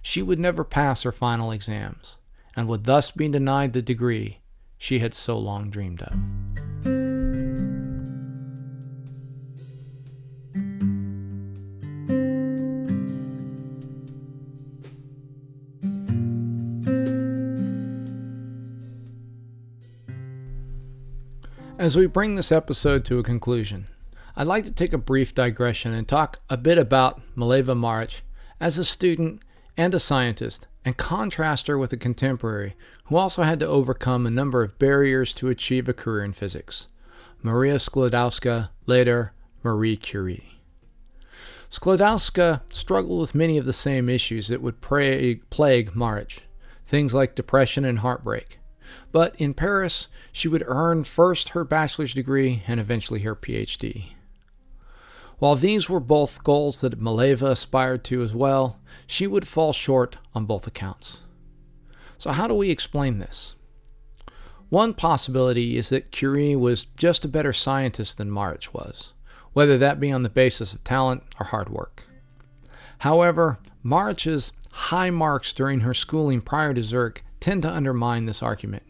she would never pass her final exams, and would thus be denied the degree she had so long dreamed of. As we bring this episode to a conclusion, I'd like to take a brief digression and talk a bit about Mileva Maric as a student and a scientist, and contrast her with a contemporary who also had to overcome a number of barriers to achieve a career in physics, Maria Skłodowska, later Marie Curie. Skłodowska struggled with many of the same issues that would plague Maric, things like depression and heartbreak. But in Paris, she would earn first her bachelor's degree and eventually her PhD. While these were both goals that Mileva aspired to as well, she would fall short on both accounts. So how do we explain this? One possibility is that Curie was just a better scientist than Maric was, whether that be on the basis of talent or hard work. However, Maric's high marks during her schooling prior to Zurich tend to undermine this argument.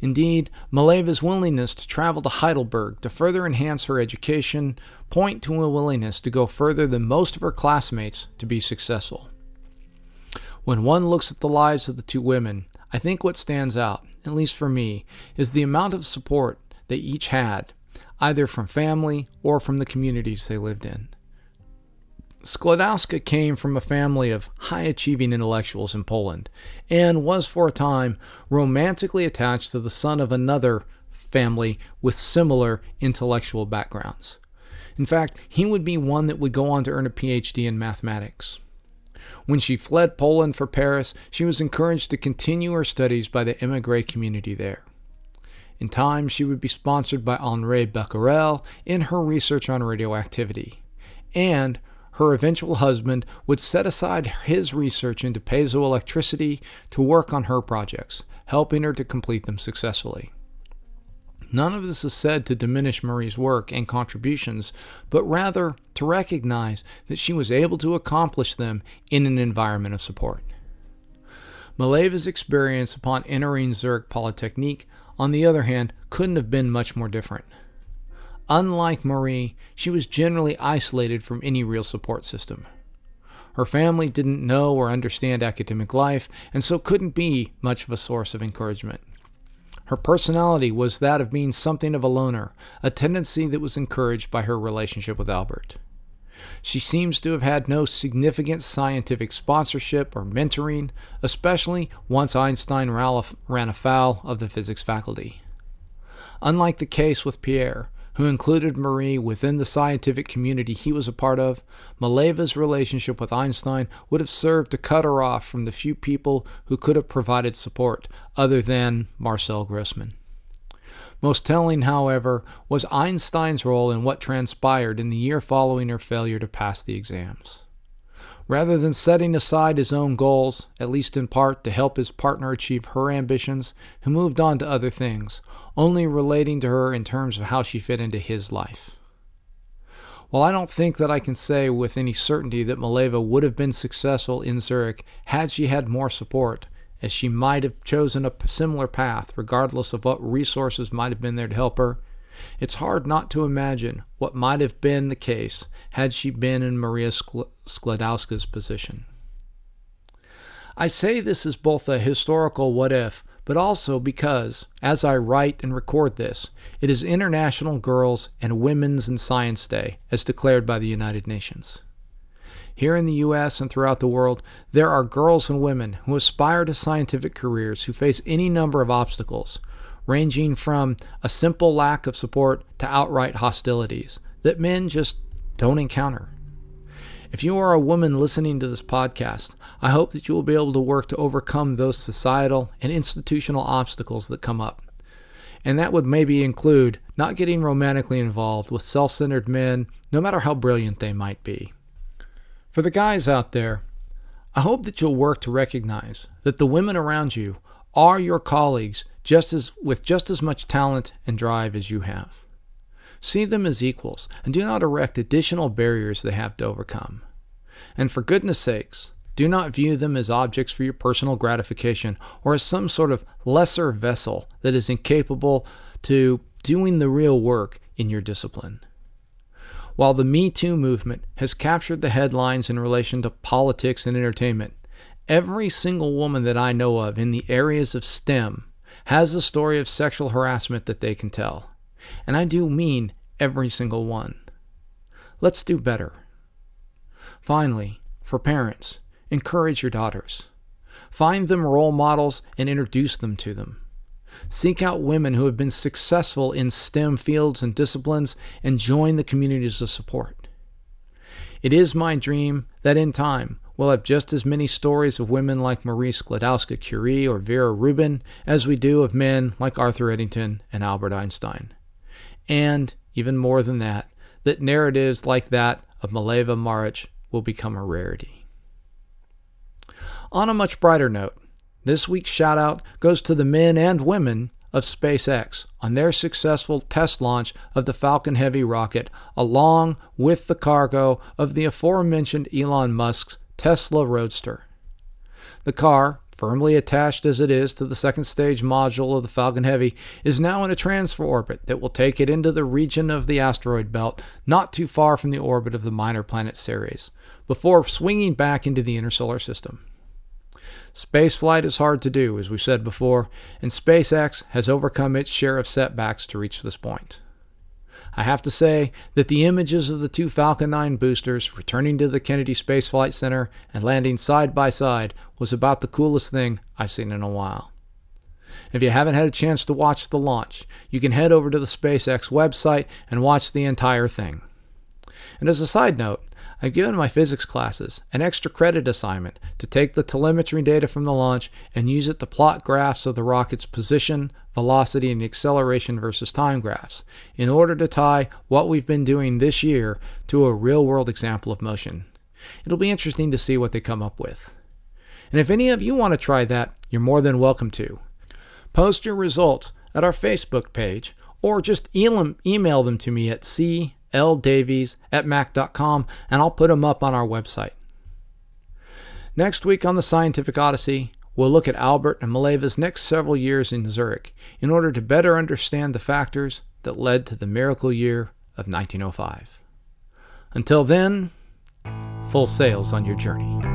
Indeed, Mileva's willingness to travel to Heidelberg to further enhance her education point to a willingness to go further than most of her classmates to be successful. When one looks at the lives of the two women, I think what stands out, at least for me, is the amount of support they each had, either from family or from the communities they lived in. Skłodowska came from a family of high-achieving intellectuals in Poland, and was for a time romantically attached to the son of another family with similar intellectual backgrounds. In fact, he would be one that would go on to earn a PhD in mathematics. When she fled Poland for Paris, she was encouraged to continue her studies by the émigré community there. In time, she would be sponsored by Henri Becquerel in her research on radioactivity, and her eventual husband would set aside his research into piezoelectricity to work on her projects, helping her to complete them successfully. None of this is said to diminish Marie's work and contributions, but rather to recognize that she was able to accomplish them in an environment of support. Mileva's experience upon entering Zurich Polytechnic, on the other hand, couldn't have been much more different. Unlike Marie, she was generally isolated from any real support system. Her family didn't know or understand academic life, and so couldn't be much of a source of encouragement. Her personality was that of being something of a loner, a tendency that was encouraged by her relationship with Albert. She seems to have had no significant scientific sponsorship or mentoring, especially once Einstein ran afoul of the physics faculty. Unlike the case with Pierre, who included Marie within the scientific community he was a part of, Mileva's relationship with Einstein would have served to cut her off from the few people who could have provided support, other than Marcel Grossmann. Most telling, however, was Einstein's role in what transpired in the year following her failure to pass the exams. Rather than setting aside his own goals, at least in part to help his partner achieve her ambitions, he moved on to other things, only relating to her in terms of how she fit into his life. While I don't think that I can say with any certainty that Mileva would have been successful in Zurich had she had more support, as she might have chosen a similar path regardless of what resources might have been there to help her, it's hard not to imagine what might have been the case had she been in Maria Skłodowska's position. I say this as both a historical what-if, but also because, as I write and record this, it is International Girls' and Women's in Science Day, as declared by the United Nations. Here in the U.S. and throughout the world, there are girls and women who aspire to scientific careers who face any number of obstacles, ranging from a simple lack of support to outright hostilities that men just don't encounter. If you are a woman listening to this podcast, I hope that you will be able to work to overcome those societal and institutional obstacles that come up. And that would maybe include not getting romantically involved with self-centered men, no matter how brilliant they might be. For the guys out there, I hope that you'll work to recognize that the women around you are your colleagues with just as much talent and drive as you have. See them as equals and do not erect additional barriers they have to overcome. And for goodness sakes, do not view them as objects for your personal gratification or as some sort of lesser vessel that is incapable to doing the real work in your discipline. While the Me Too movement has captured the headlines in relation to politics and entertainment, every single woman that I know of in the areas of STEM has a story of sexual harassment that they can tell. And I do mean every single one. Let's do better. Finally, for parents, encourage your daughters. Find them role models and introduce them to them. Seek out women who have been successful in STEM fields and disciplines and join the communities of support. It is my dream that in time, we'll have just as many stories of women like Marie Skłodowska Curie or Vera Rubin as we do of men like Arthur Eddington and Albert Einstein. And, even more than that, that narratives like that of Mileva Maric will become a rarity. On a much brighter note, this week's shout-out goes to the men and women of SpaceX on their successful test launch of the Falcon Heavy rocket, along with the cargo of the aforementioned Elon Musk's Tesla Roadster. The car, firmly attached as it is to the second stage module of the Falcon Heavy, is now in a transfer orbit that will take it into the region of the asteroid belt, not too far from the orbit of the minor planet Ceres, before swinging back into the interstellar system. Spaceflight is hard to do, as we said before, and SpaceX has overcome its share of setbacks to reach this point. I have to say that the images of the two Falcon 9 boosters returning to the Kennedy Space Flight Center and landing side by side was about the coolest thing I've seen in a while. If you haven't had a chance to watch the launch, you can head over to the SpaceX website and watch the entire thing. And as a side note, I've given my physics classes an extra credit assignment to take the telemetry data from the launch and use it to plot graphs of the rocket's position, velocity, and acceleration versus time graphs in order to tie what we've been doing this year to a real-world example of motion. It'll be interesting to see what they come up with. And if any of you want to try that, you're more than welcome to. Post your results at our Facebook page or just email them to me at cldavies@mac.com and I'll put them up on our website. Next week on the Scientific Odyssey, we'll look at Albert and Mileva's next several years in Zurich in order to better understand the factors that led to the miracle year of 1905. Until then, full sails on your journey.